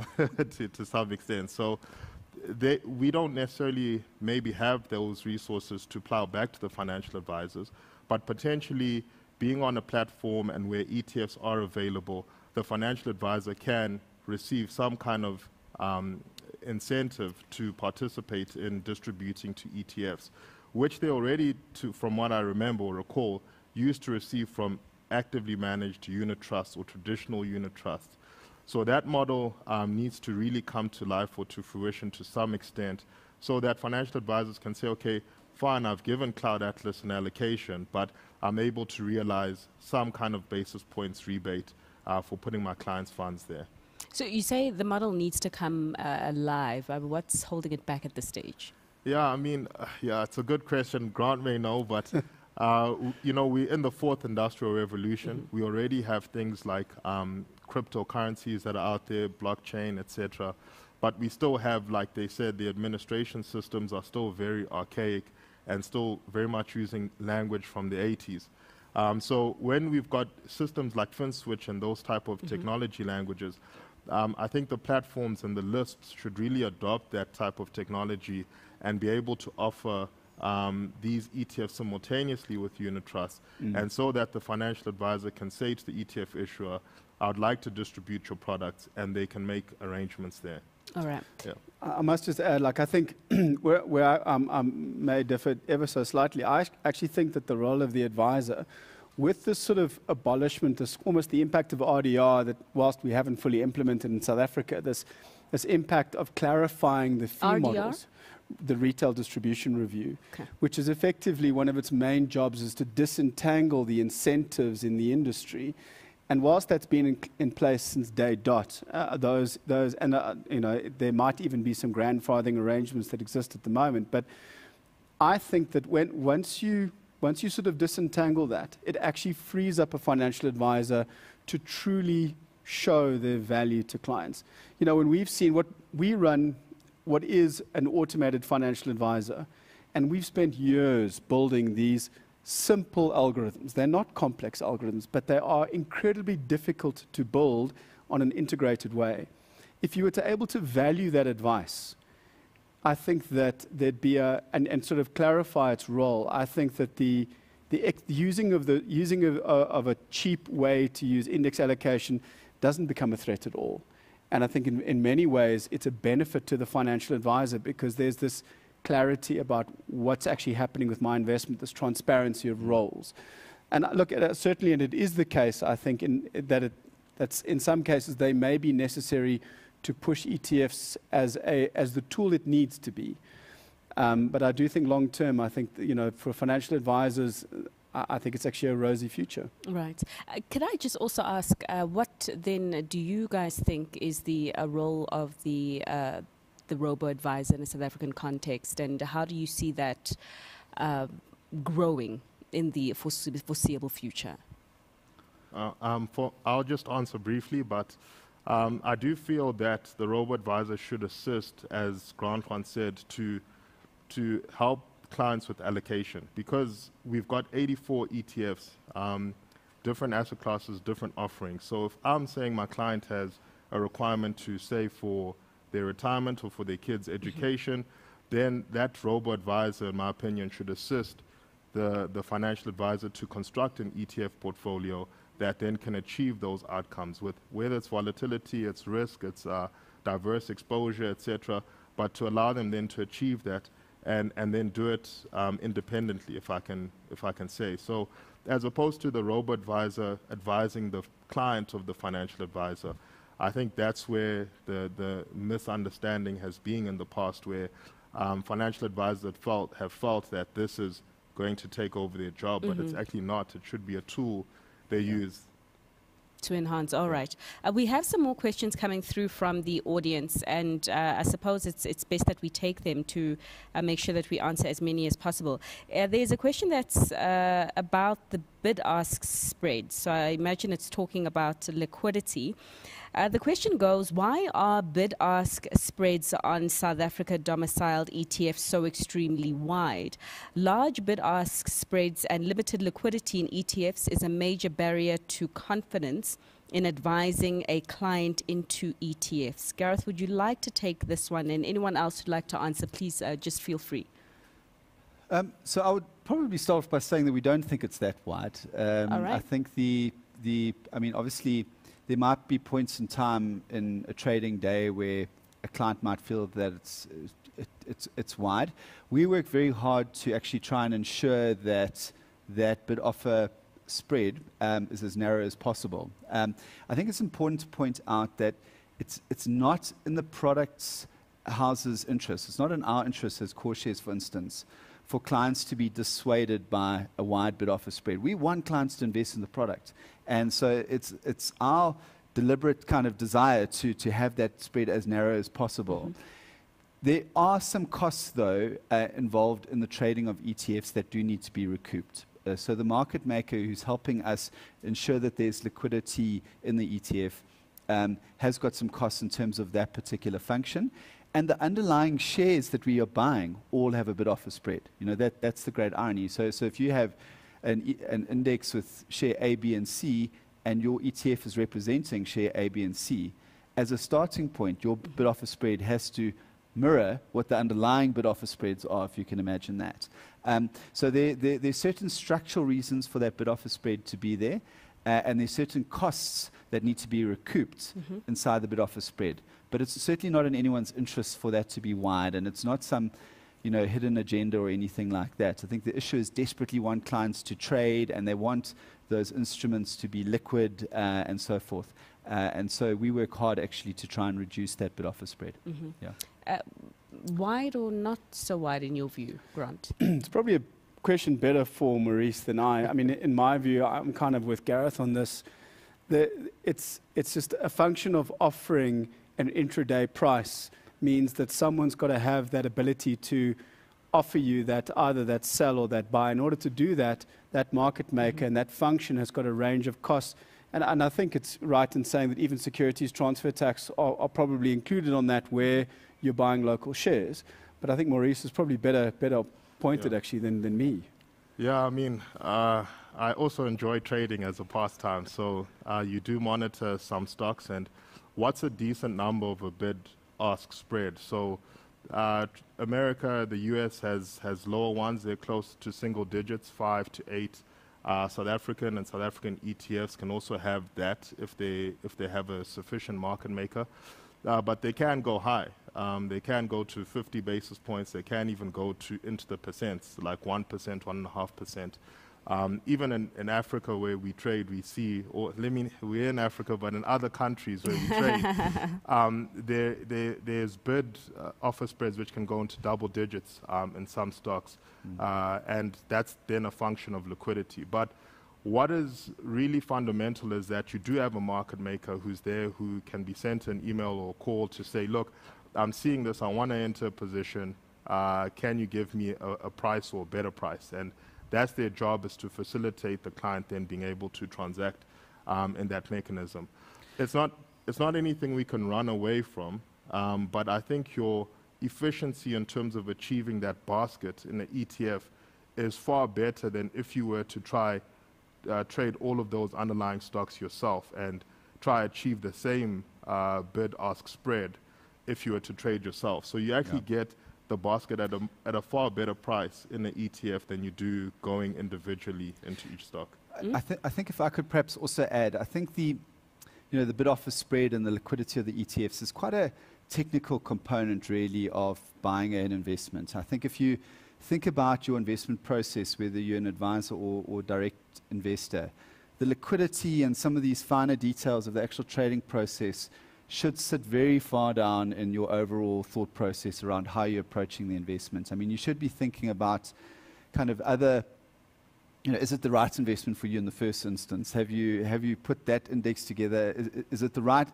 to, to some extent. So they, we don't necessarily maybe have those resources to plow back to the financial advisors, but potentially being on a platform and where E T Fs are available, the financial advisor can receive some kind of um, incentive to participate in distributing to E T Fs, which they already, to, from what I remember or recall, used to receive from actively managed unit trusts or traditional unit trusts. So that model um, needs to really come to life or to fruition to some extent so that financial advisors can say, okay, fine, I've given Cloud Atlas an allocation, but I'm able to realize some kind of basis points rebate uh, for putting my clients' funds there. So you say the model needs to come uh, alive. Uh, what's holding it back at this stage? Yeah, I mean, uh, yeah, it's a good question. Grant may know, but uh, you know, we're in the fourth industrial revolution. Mm-hmm. We already have things like um, cryptocurrencies that are out there, blockchain, et cetera. But we still have, like they said, the administration systems are still very archaic and still very much using language from the eighties. Um, so when we've got systems like FinSwitch and those type of mm-hmm. technology languages, um, I think the platforms and the LISPs should really adopt that type of technology and be able to offer um, these E T Fs simultaneously with unit trusts, mm-hmm. and so that the financial advisor can say to the E T F issuer, I would like to distribute your products, and they can make arrangements there. All right. Yeah. I must just add, like, I think where, where I, um, I may differ ever so slightly, I actually think that the role of the advisor, with this sort of abolishment, this almost the impact of R D R that whilst we haven't fully implemented in South Africa, this, this impact of clarifying the fee R D R? Models, the Retail Distribution Review, okay. which is effectively one of its main jobs is to disentangle the incentives in the industry. And whilst that's been in, in place since day dot, uh, those, those, and uh, you know, there might even be some grandfathering arrangements that exist at the moment. But I think that when once you once you sort of disentangle that, it actually frees up a financial advisor to truly show their value to clients. You know, when we've seen what we run, what is an automated financial advisor, and we've spent years building these. Simple algorithms. They're not complex algorithms, but they are incredibly difficult to build on an integrated way. If you were to able to value that advice, I think that there'd be a, and, and sort of clarify its role, I think that the, the ex using of the, using of, uh, of a cheap way to use index allocation doesn't become a threat at all. And I think in, in many ways, it's a benefit to the financial advisor because there's this clarity about what's actually happening with my investment, this transparency of roles. And look, uh, certainly, and it is the case, I think, in, that it, that's in some cases they may be necessary to push E T Fs as, a, as the tool it needs to be. Um, but I do think long term, I think, that, you know, for financial advisors, I, I think it's actually a rosy future. Right. Uh, could I just also ask, uh, what then do you guys think is the uh, role of the uh, the robo-advisor in a South African context, and how do you see that uh, growing in the foreseeable future? Uh, um, for I'll just answer briefly, but um, I do feel that the robo-advisor should assist, as Grant once said, to, to help clients with allocation, because we've got eighty-four E T Fs, um, different asset classes, different offerings. So if I'm saying my client has a requirement to save for their retirement or for their kids' education, mm-hmm. then that robo-advisor, in my opinion, should assist the, the financial advisor to construct an E T F portfolio that then can achieve those outcomes, with whether it's volatility, it's risk, it's uh, diverse exposure, et cetera, but to allow them then to achieve that and, and then do it um, independently, if I, can, if I can say. So as opposed to the robo-advisor advising the client of the financial advisor, I think that's where the, the misunderstanding has been in the past, where um, financial advisors felt, have felt that this is going to take over their job, mm-hmm. but it's actually not. It should be a tool they yeah. use. To enhance. All right. Uh, we have some more questions coming through from the audience, and uh, I suppose it's it's best that we take them to uh, make sure that we answer as many as possible. Uh, there's a question that's uh, about the bid-ask spread. So I imagine it's talking about liquidity. Uh, the question goes, why are bid-ask spreads on South Africa domiciled E T Fs so extremely wide? Large bid-ask spreads and limited liquidity in E T Fs is a major barrier to confidence in advising a client into E T Fs. Gareth, would you like to take this one? And anyone else who'd like to answer, please uh, just feel free. Um, so I would probably start off by saying that we don't think it's that wide. Um, All right. I think the, the, I mean, obviously, there might be points in time in a trading day where a client might feel that it's, it, it's, it's wide. We work very hard to actually try and ensure that that bid offer spread um, is as narrow as possible. Um, I think it's important to point out that it's, it's not in the products houses' interest. It's not in our interest as CoreShares, for instance, for clients to be dissuaded by a wide bid-offer spread. We want clients to invest in the product. And so it's, it's our deliberate kind of desire to, to have that spread as narrow as possible. Mm-hmm. There are some costs, though, uh, involved in the trading of E T Fs that do need to be recouped. Uh, so the market maker who's helping us ensure that there's liquidity in the E T F um, has got some costs in terms of that particular function. And the underlying shares that we are buying all have a bid-offer spread. You know, that, that's the great irony. So, so if you have an, e an index with share A, B, and C, and your E T F is representing share A, B, and C, as a starting point, your bid-offer spread has to mirror what the underlying bid-offer spreads are, if you can imagine that. Um, so there, there, there are certain structural reasons for that bid-offer spread to be there, uh, and there are certain costs that need to be recouped mm-hmm. inside the bid-offer spread. But it's certainly not in anyone's interest for that to be wide, and it's not some, you know, hidden agenda or anything like that. I think the issue is desperately want clients to trade, and they want those instruments to be liquid uh, and so forth. Uh, and so we work hard actually to try and reduce that bid-offer spread. Mm-hmm. Yeah. Uh, wide or not so wide in your view, Grant? It's probably a question better for Maurice than I. I mean, in my view, I'm kind of with Gareth on this. The, it's, it's just a function of offering an intraday price means that someone's got to have that ability to offer you that either that sell or that buy. In order to do that, that market maker mm-hmm. and that function has got a range of costs. And, and I think it's right in saying that even securities transfer tax are, are probably included on that where you're buying local shares. But I think Maurice is probably better, better pointed yeah. actually than, than me. Yeah, I mean, uh, I also enjoy trading as a pastime. So uh, you do monitor some stocks and what's a decent number of a bid-ask spread? So uh, America, the U S has, has lower ones. They're close to single digits, five to eight. Uh, South African and South African E T Fs can also have that if they, if they have a sufficient market maker. Uh, but they can go high. Um, they can go to fifty basis points. They can even go to into the percents, like one percent, one point five percent. Um, even in, in Africa where we trade, we see, or let me, we're in Africa, but in other countries where we trade, um, there, there, there's bid uh, offer spreads which can go into double digits um, in some stocks. Mm. Uh, and that's then a function of liquidity. But what is really fundamental is that you do have a market maker who's there, who can be sent an email or call to say, look, I'm seeing this, I want to enter a position. Uh, can you give me a, a price or a better price? And that's their job, is to facilitate the client then being able to transact um, in that mechanism. It's not, it's not anything we can run away from, um, but I think your efficiency in terms of achieving that basket in the E T F is far better than if you were to try uh, trade all of those underlying stocks yourself and try achieve the same uh, bid-ask spread if you were to trade yourself. So you actually yeah. get the basket at a, at a far better price in the E T F than you do going individually into each stock. Mm. I, th I think if I could perhaps also add, I think the, you know, the bid-offer spread and the liquidity of the E T Fs is quite a technical component really of buying an investment. I think if you think about your investment process, whether you're an advisor or, or direct investor, the liquidity and some of these finer details of the actual trading process should sit very far down in your overall thought process around how you're approaching the investment. I mean, you should be thinking about kind of other, you know, is it the right investment for you in the first instance? Have you, have you put that index together? Is, is it the right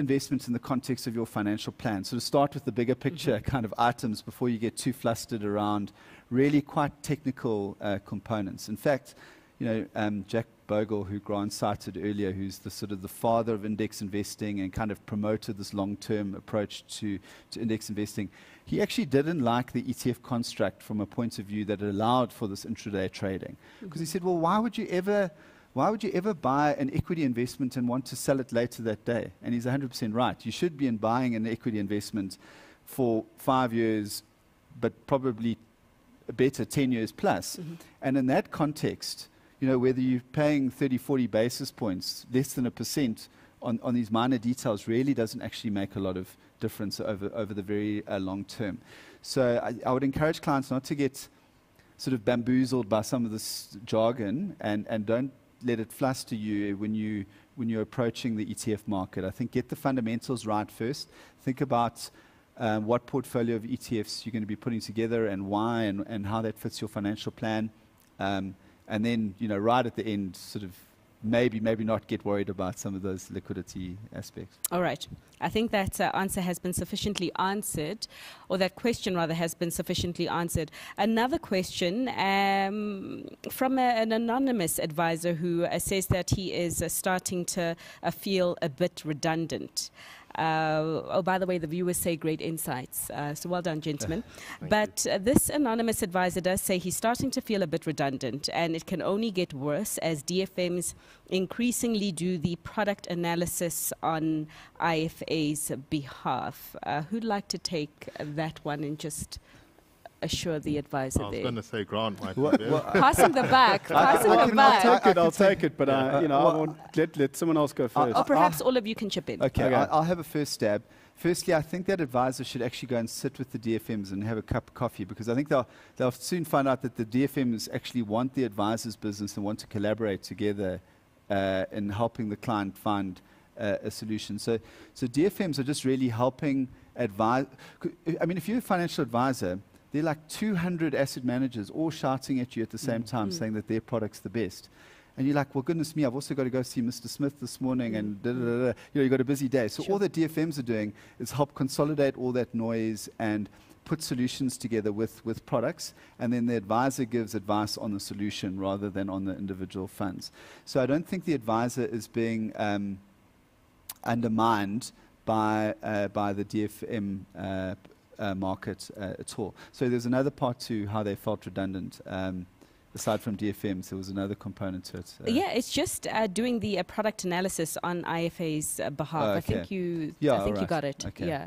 investment in the context of your financial plan? So to start with the bigger picture mm-hmm. kind of items before you get too flustered around really quite technical uh, components. In fact, you know, um, Jack Bogle, who Grant cited earlier, who's the sort of the father of index investing and kind of promoted this long-term approach to, to index investing, he actually didn't like the E T F construct from a point of view that allowed for this intraday trading. Because mm-hmm. he said, well, why would you ever, why would you ever buy an equity investment and want to sell it later that day? And he's one hundred percent right. You should be in buying an equity investment for five years, but probably a better ten years plus. Mm-hmm. And in that context, you know, whether you're paying thirty, forty basis points, less than a percent on, on these minor details really doesn't actually make a lot of difference over, over the very uh, long term. So I, I would encourage clients not to get sort of bamboozled by some of this jargon, and, and don't let it fluster you when you when you're approaching the E T F market. I think get the fundamentals right first. Think about um, what portfolio of E T Fs you're going to be putting together and why, and, and how that fits your financial plan. Um, and then, you know, right at the end, sort of maybe, maybe not get worried about some of those liquidity aspects. All right. I think that uh, answer has been sufficiently answered, or that question rather has been sufficiently answered. Another question um, from a, an anonymous advisor who uh, says that he is uh, starting to uh, feel a bit redundant. Uh, oh, by the way, the viewers say great insights. Uh, so well done, gentlemen. But uh, this anonymous advisor does say he's starting to feel a bit redundant, and it can only get worse as D F Ms increasingly do the product analysis on I F As' behalf. Uh, who'd like to take that one and just assure the advisor there? I was going to say Grant might well, be there. Well, pass him the back. Pass him the back. I'll take it, I'll take it, but yeah. I, you know, well, I won't let, let someone else go first. Or perhaps I'll all of you can chip in. Okay, okay. I'll have a first stab. Firstly, I think that advisor should actually go and sit with the D F Ms and have a cup of coffee, because I think they'll, they'll soon find out that the D F Ms actually want the advisor's business and want to collaborate together uh, in helping the client find uh, a solution. So, so D F Ms are just really helping advise. I mean, if you're a financial advisor, they're like two hundred asset managers all shouting at you at the same time, mm-hmm. saying that their product's the best. And you're like, well, goodness me, I've also got to go see Mister Smith this morning, mm-hmm. and da, da, da, da. You know, you've got a busy day. So sure. all that D F Ms are doing is help consolidate all that noise and put solutions together with, with products, and then the advisor gives advice on the solution rather than on the individual funds. So I don't think the advisor is being um, undermined by, uh, by the D F M uh, Uh, market uh, at all. So there's another part to how they felt redundant. Um, aside from D F Ms, there was another component to it. Uh, yeah, it's just uh, doing the uh, product analysis on I F A's uh, behalf. Oh, okay. I think you, yeah, I think right. you got it. Okay. Yeah,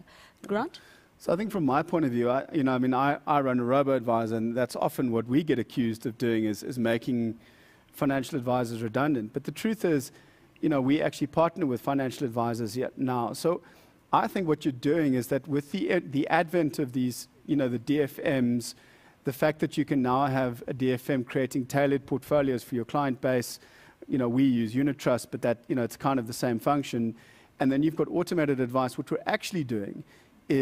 Grant. So I think from my point of view, I, you know, I mean, I, I run a robo-advisor, and that's often what we get accused of doing is, is making financial advisors redundant. But the truth is, you know, we actually partner with financial advisors yet now. So I think what you're doing is that with the, ad the advent of these, you know, the D F Ms, the fact that you can now have a D F M creating tailored portfolios for your client base, you know, we use unit trust, but that, you know, it's kind of the same function. And then you've got automated advice. What we're actually doing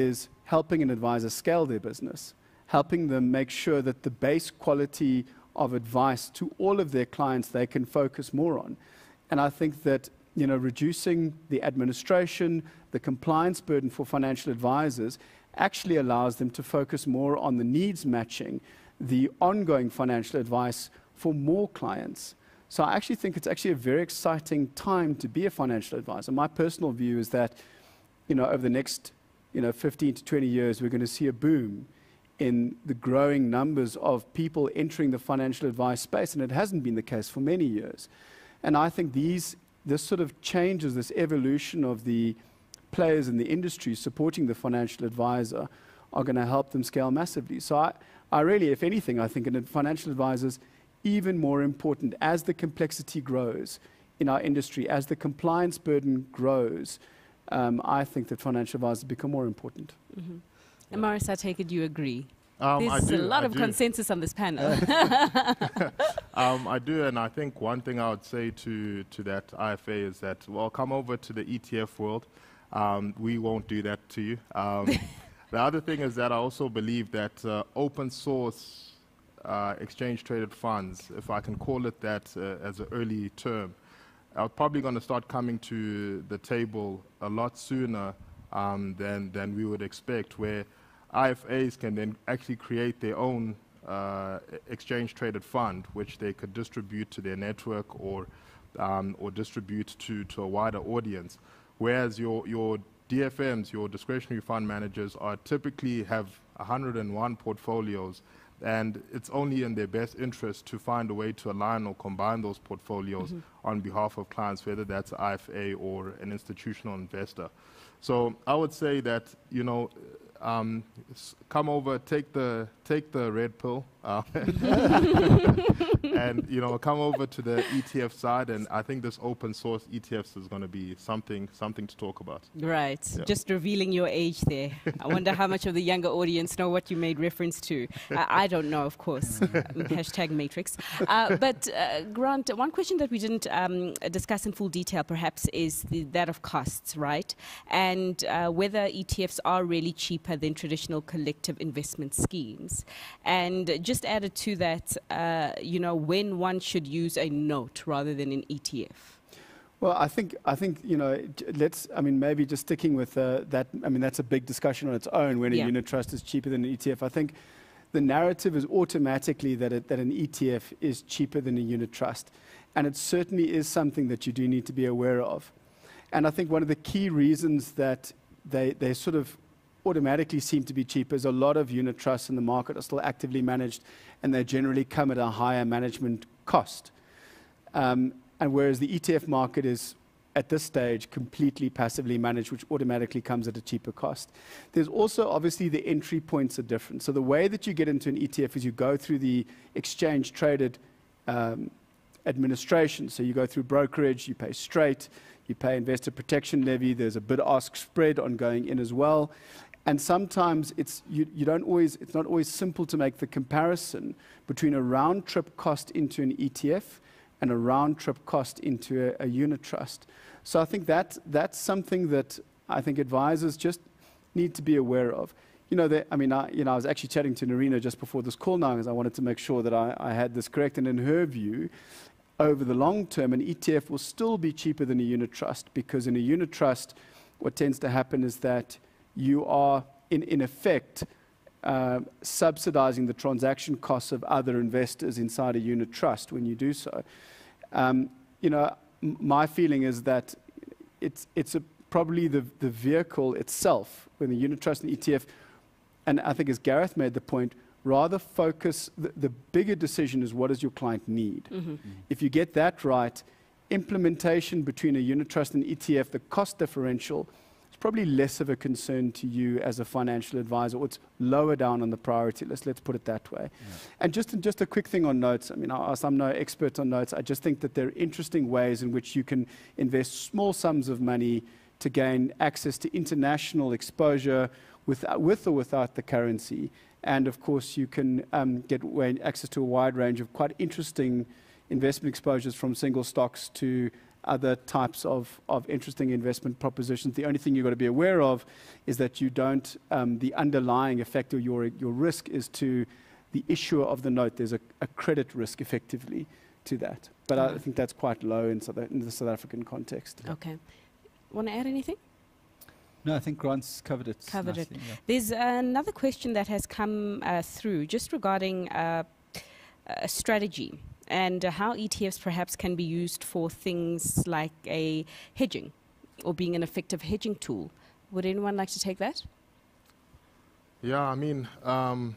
is helping an advisor scale their business, helping them make sure that the base quality of advice to all of their clients they can focus more on. And I think that, you know, reducing the administration, the compliance burden for financial advisors actually allows them to focus more on the needs matching, the ongoing financial advice for more clients. So I actually think it's actually a very exciting time to be a financial advisor. My personal view is that, you know, over the next, you know, fifteen to twenty years, we're going to see a boom in the growing numbers of people entering the financial advice space, and it hasn't been the case for many years. And I think these this sort of changes, this evolution of the players in the industry supporting the financial advisor are going to help them scale massively. So I, I really, if anything, I think a financial advisor is even more important as the complexity grows in our industry, as the compliance burden grows. Um, I think that financial advisors become more important. Mm-hmm. And Maurice, I take it you agree. Um, There's do, a lot I of do. consensus on this panel. um, I do, and I think one thing I would say to, to that I F A is that, well, come over to the E T F world. Um, we won't do that to you. Um, the other thing is that I also believe that uh, open source uh, exchange-traded funds, if I can call it that uh, as an early term, are probably going to start coming to the table a lot sooner um, than, than we would expect, where I F As can then actually create their own uh, exchange-traded fund, which they could distribute to their network or, um, or distribute to, to a wider audience. Whereas your, your D F Ms, your discretionary fund managers, are typically have one hundred and one portfolios, and it's only in their best interest to find a way to align or combine those portfolios mm-hmm. on behalf of clients, whether that's I F A or an institutional investor. So I would say that, you know, Um, come over, take the take the red pill uh, and, you know, come over to the E T F side. And I think this open source E T Fs is going to be something, something to talk about. Right. Yeah. Just revealing your age there. I wonder how much of the younger audience know what you made reference to. Uh, I don't know, of course. Hashtag matrix. Uh, but, uh, Grant, one question that we didn't um, discuss in full detail, perhaps, is the, that of costs, right? And uh, whether E T Fs are really cheaper than traditional collective investment schemes. And just added to that, uh, you know, when one should use a note rather than an E T F? Well, I think, I think you know, let's, I mean, maybe just sticking with uh, that, I mean, that's a big discussion on its own, when yeah. a unit trust is cheaper than an E T F. I think the narrative is automatically that, it, that an E T F is cheaper than a unit trust. And it certainly is something that you do need to be aware of. And I think one of the key reasons that they, they sort of automatically seem to be cheaper is a lot of unit trusts in the market are still actively managed, and they generally come at a higher management cost. Um, and whereas the E T F market is, at this stage, completely passively managed, which automatically comes at a cheaper cost. There's also, obviously, the entry points are different. So the way that you get into an E T F is you go through the exchange-traded um, administration. So you go through brokerage, you pay straight, you pay investor protection levy, there's a bid-ask spread on going in as well. And sometimes it's, you, you don't always, it's not always simple to make the comparison between a round-trip cost into an E T F and a round-trip cost into a, a unit trust. So I think that, that's something that I think advisors just need to be aware of. You know, they, I mean, I, you know, I was actually chatting to Noreena just before this call now because I wanted to make sure that I, I had this correct. And in her view, over the long term, an E T F will still be cheaper than a unit trust because in a unit trust, what tends to happen is that you are, in, in effect, Uh, subsidizing the transaction costs of other investors inside a unit trust when you do so. Um, you know, m my feeling is that it's, it's a, probably the, the vehicle itself, when the unit trust and E T F, and I think as Gareth made the point, rather focus, the, the bigger decision is what does your client need? Mm-hmm. Mm-hmm. If you get that right, implementation between a unit trust and E T F, the cost differential, probably less of a concern to you as a financial advisor, or it's lower down on the priority list, let's put it that way. Yeah. And just, just a quick thing on notes, I mean, I, I'm no expert on notes, I just think that there are interesting ways in which you can invest small sums of money to gain access to international exposure with, with or without the currency. And of course, you can um, get access to a wide range of quite interesting investment exposures from single stocks to other types of, of interesting investment propositions. The only thing you've got to be aware of is that you don't, um, the underlying effect of your, your risk is to the issuer of the note. There's a, a credit risk effectively to that. But I think that's quite low in, South, in the South African context. Okay. Want to add anything? No, I think Grant's covered it. Covered nicely, it. Yeah. There's another question that has come uh, through just regarding uh, uh, strategy. And uh, how E T Fs perhaps can be used for things like a hedging or being an effective hedging tool. Would anyone like to take that? Yeah, I mean, um,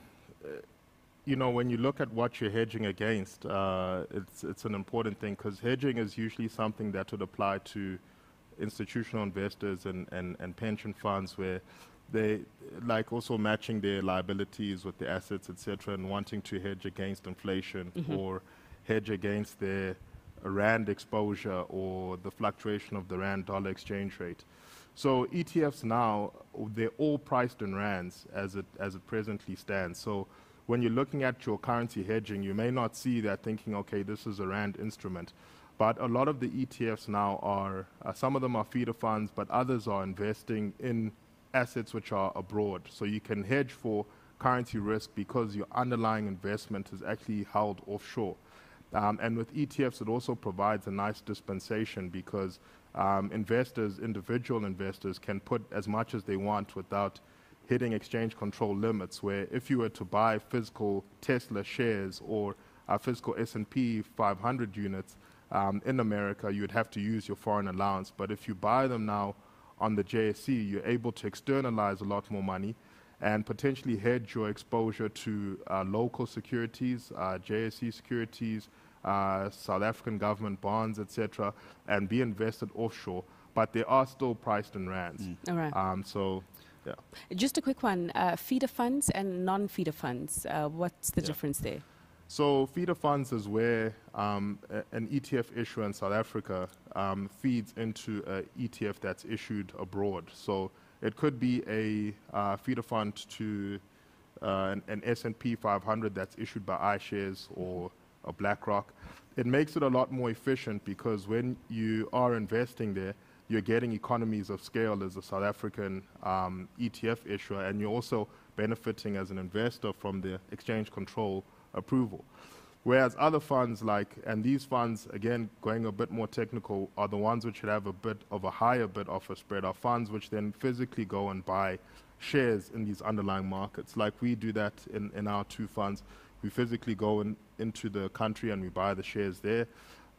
you know, when you look at what you're hedging against, uh, it's, it's an important thing because hedging is usually something that would apply to institutional investors and, and, and pension funds where they like also matching their liabilities with the assets, et cetera, and wanting to hedge against inflation mm-hmm. or hedge against their rand exposure or the fluctuation of the rand dollar exchange rate. So E T Fs now, they're all priced in rands as it, as it presently stands. So when you're looking at your currency hedging, you may not see that thinking, okay, this is a rand instrument. But a lot of the E T Fs now are, uh, some of them are feeder funds, but others are investing in assets which are abroad. So you can hedge for currency risk because your underlying investment is actually held offshore. Um, and with E T Fs, it also provides a nice dispensation because um, investors, individual investors, can put as much as they want without hitting exchange control limits, where if you were to buy physical Tesla shares or uh, physical S and P five hundred units um, in America, you would have to use your foreign allowance. But if you buy them now on the J S E, you're able to externalize a lot more money and potentially hedge your exposure to uh, local securities, uh, J S E securities, Uh, South African government bonds, et cetera, and be invested offshore, but they are still priced in rands. Mm. All right. Um, so Yeah. Just a quick one, uh, feeder funds and non-feeder funds, uh, what's the yeah. difference there? So feeder funds is where um, an E T F issuer in South Africa um, feeds into an E T F that's issued abroad. So it could be a uh, feeder fund to uh, an, an S and P five hundred that's issued by iShares or a BlackRock. It makes it a lot more efficient because when you are investing there, you're getting economies of scale as a South African um, E T F issuer, and you're also benefiting as an investor from the exchange control approval. Whereas other funds like, and these funds, again, going a bit more technical, are the ones which should have a bit of a higher bid offer spread, are funds which then physically go and buy shares in these underlying markets. Like we do that in, in our two funds. We physically go in, into the country and we buy the shares there,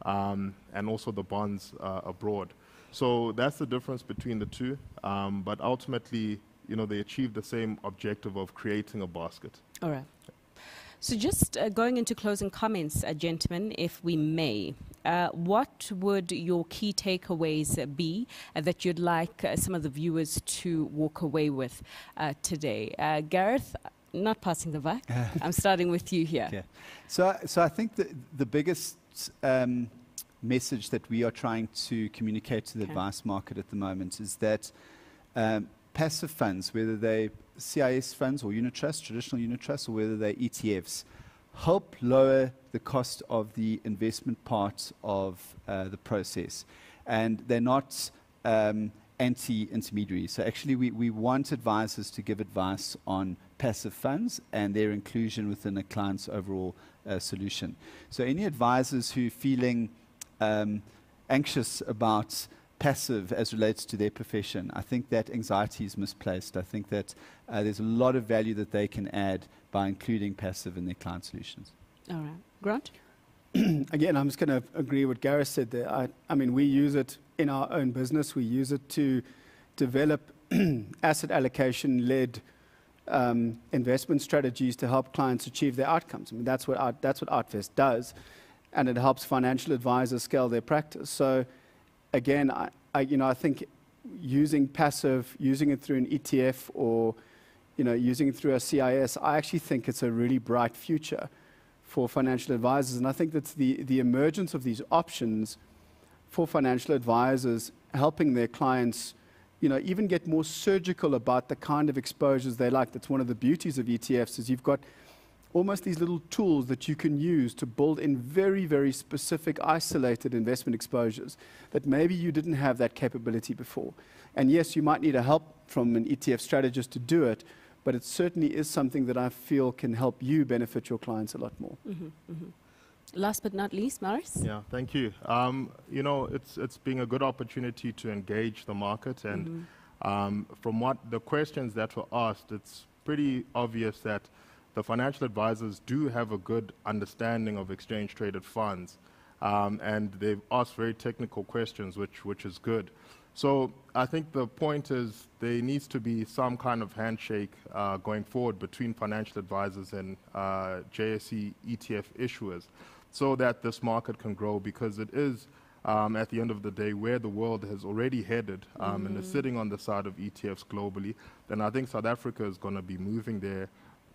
um, and also the bonds uh, abroad. So that's the difference between the two, um, but ultimately, you know, they achieve the same objective of creating a basket. All right. So just uh, going into closing comments, uh, gentlemen, if we may, uh, what would your key takeaways be uh, that you'd like uh, some of the viewers to walk away with uh, today? Uh, Gareth, not passing the buck, I'm starting with you here. Okay. So, so I think the, the biggest um, message that we are trying to communicate to the okay. advice market at the moment is that um, passive funds, whether they C I S funds or unit trusts, traditional unit trusts, or whether they're E T Fs, help lower the cost of the investment part of uh, the process. And they're not um, anti-intermediaries. So actually we, we want advisors to give advice on passive funds and their inclusion within a client's overall uh, solution. So any advisors who are feeling Um, anxious about passive as relates to their profession, I think that anxiety is misplaced. I think that uh, there's a lot of value that they can add by including passive in their client solutions. All right. Grant? Again, I'm just going to agree with what Gareth said there. I, I mean, we use it in our own business. We use it to develop asset allocation-led um, investment strategies to help clients achieve their outcomes. I mean, that's what, our, that's what Outvest does. And it helps financial advisors scale their practice. So, again, I, I, you know, I think using passive, using it through an E T F, or, you know, using it through a C I S, I actually think it's a really bright future for financial advisors. And I think that's the the emergence of these options for financial advisors, helping their clients, you know, even get more surgical about the kind of exposures they like. That's one of the beauties of E T Fs, is you've got almost these little tools that you can use to build in very, very specific, isolated investment exposures that maybe you didn't have that capability before. And yes, you might need a help from an E T F strategist to do it, but it certainly is something that I feel can help you benefit your clients a lot more. Mm-hmm, mm-hmm. Last but not least, Maurice? Yeah, thank you. Um, you know, it's, it's been a good opportunity to engage the market, and mm-hmm. um, from what the questions that were asked, it's pretty obvious that the financial advisors do have a good understanding of exchange-traded funds, um, and they've asked very technical questions, which, which is good. So I think the point is there needs to be some kind of handshake uh, going forward between financial advisors and uh, J S E E T F issuers so that this market can grow, because it is, um, at the end of the day, where the world has already headed um, mm. and is sitting on the side of E T Fs globally. Then I think South Africa is going to be moving there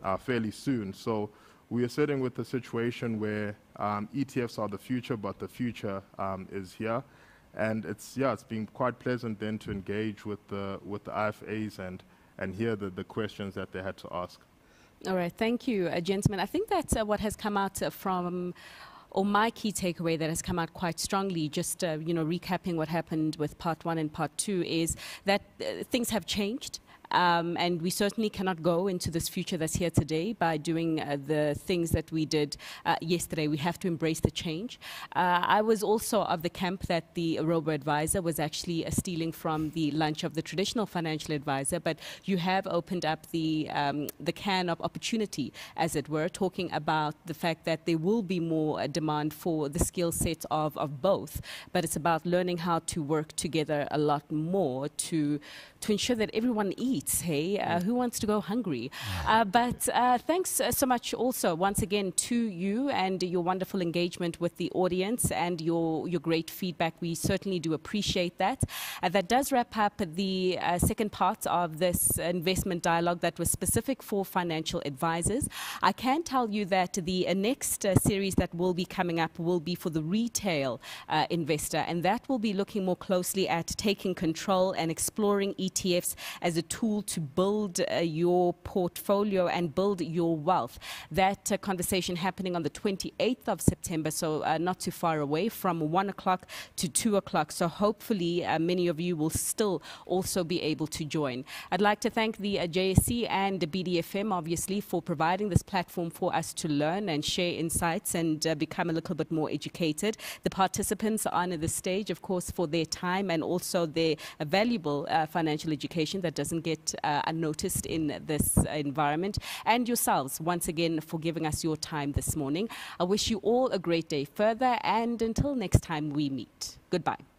Uh, fairly soon. So we are sitting with a situation where um, E T Fs are the future, but the future um, is here. And it's, yeah, it's been quite pleasant then to engage with the, with the I F As and, and hear the, the questions that they had to ask. All right. Thank you, uh, gentlemen. I think that's uh, what has come out uh, from or my key takeaway that has come out quite strongly, just uh, you know, recapping what happened with part one and part two, is that uh, things have changed. Um, and we certainly cannot go into this future that's here today by doing uh, the things that we did uh, yesterday. We have to embrace the change. Uh, I was also of the camp that the robo-advisor was actually uh, stealing from the lunch of the traditional financial advisor, but you have opened up the, um, the can of opportunity, as it were, talking about the fact that there will be more uh, demand for the skill set of, of both, but it's about learning how to work together a lot more to, to ensure that everyone eats. eats, hey? Uh, who wants to go hungry? Uh, but uh, thanks so much also, once again, to you and your wonderful engagement with the audience and your, your great feedback. We certainly do appreciate that. Uh, that does wrap up the uh, second part of this investment dialogue that was specific for financial advisors. I can tell you that the uh, next uh, series that will be coming up will be for the retail uh, investor, and that will be looking more closely at taking control and exploring E T Fs as a tool to build uh, your portfolio and build your wealth. That uh, conversation happening on the twenty-eighth of September, so uh, not too far away, from one o'clock to two o'clock. So hopefully uh, many of you will still also be able to join. I'd like to thank the uh, J S C and the B D F M, obviously, for providing this platform for us to learn and share insights and uh, become a little bit more educated. The participants on the stage, of course, for their time and also their uh, valuable uh, financial education that doesn't get uh, unnoticed in this uh, environment, and yourselves, once again, for giving us your time this morning. I wish you all a great day further, and until next time we meet, goodbye.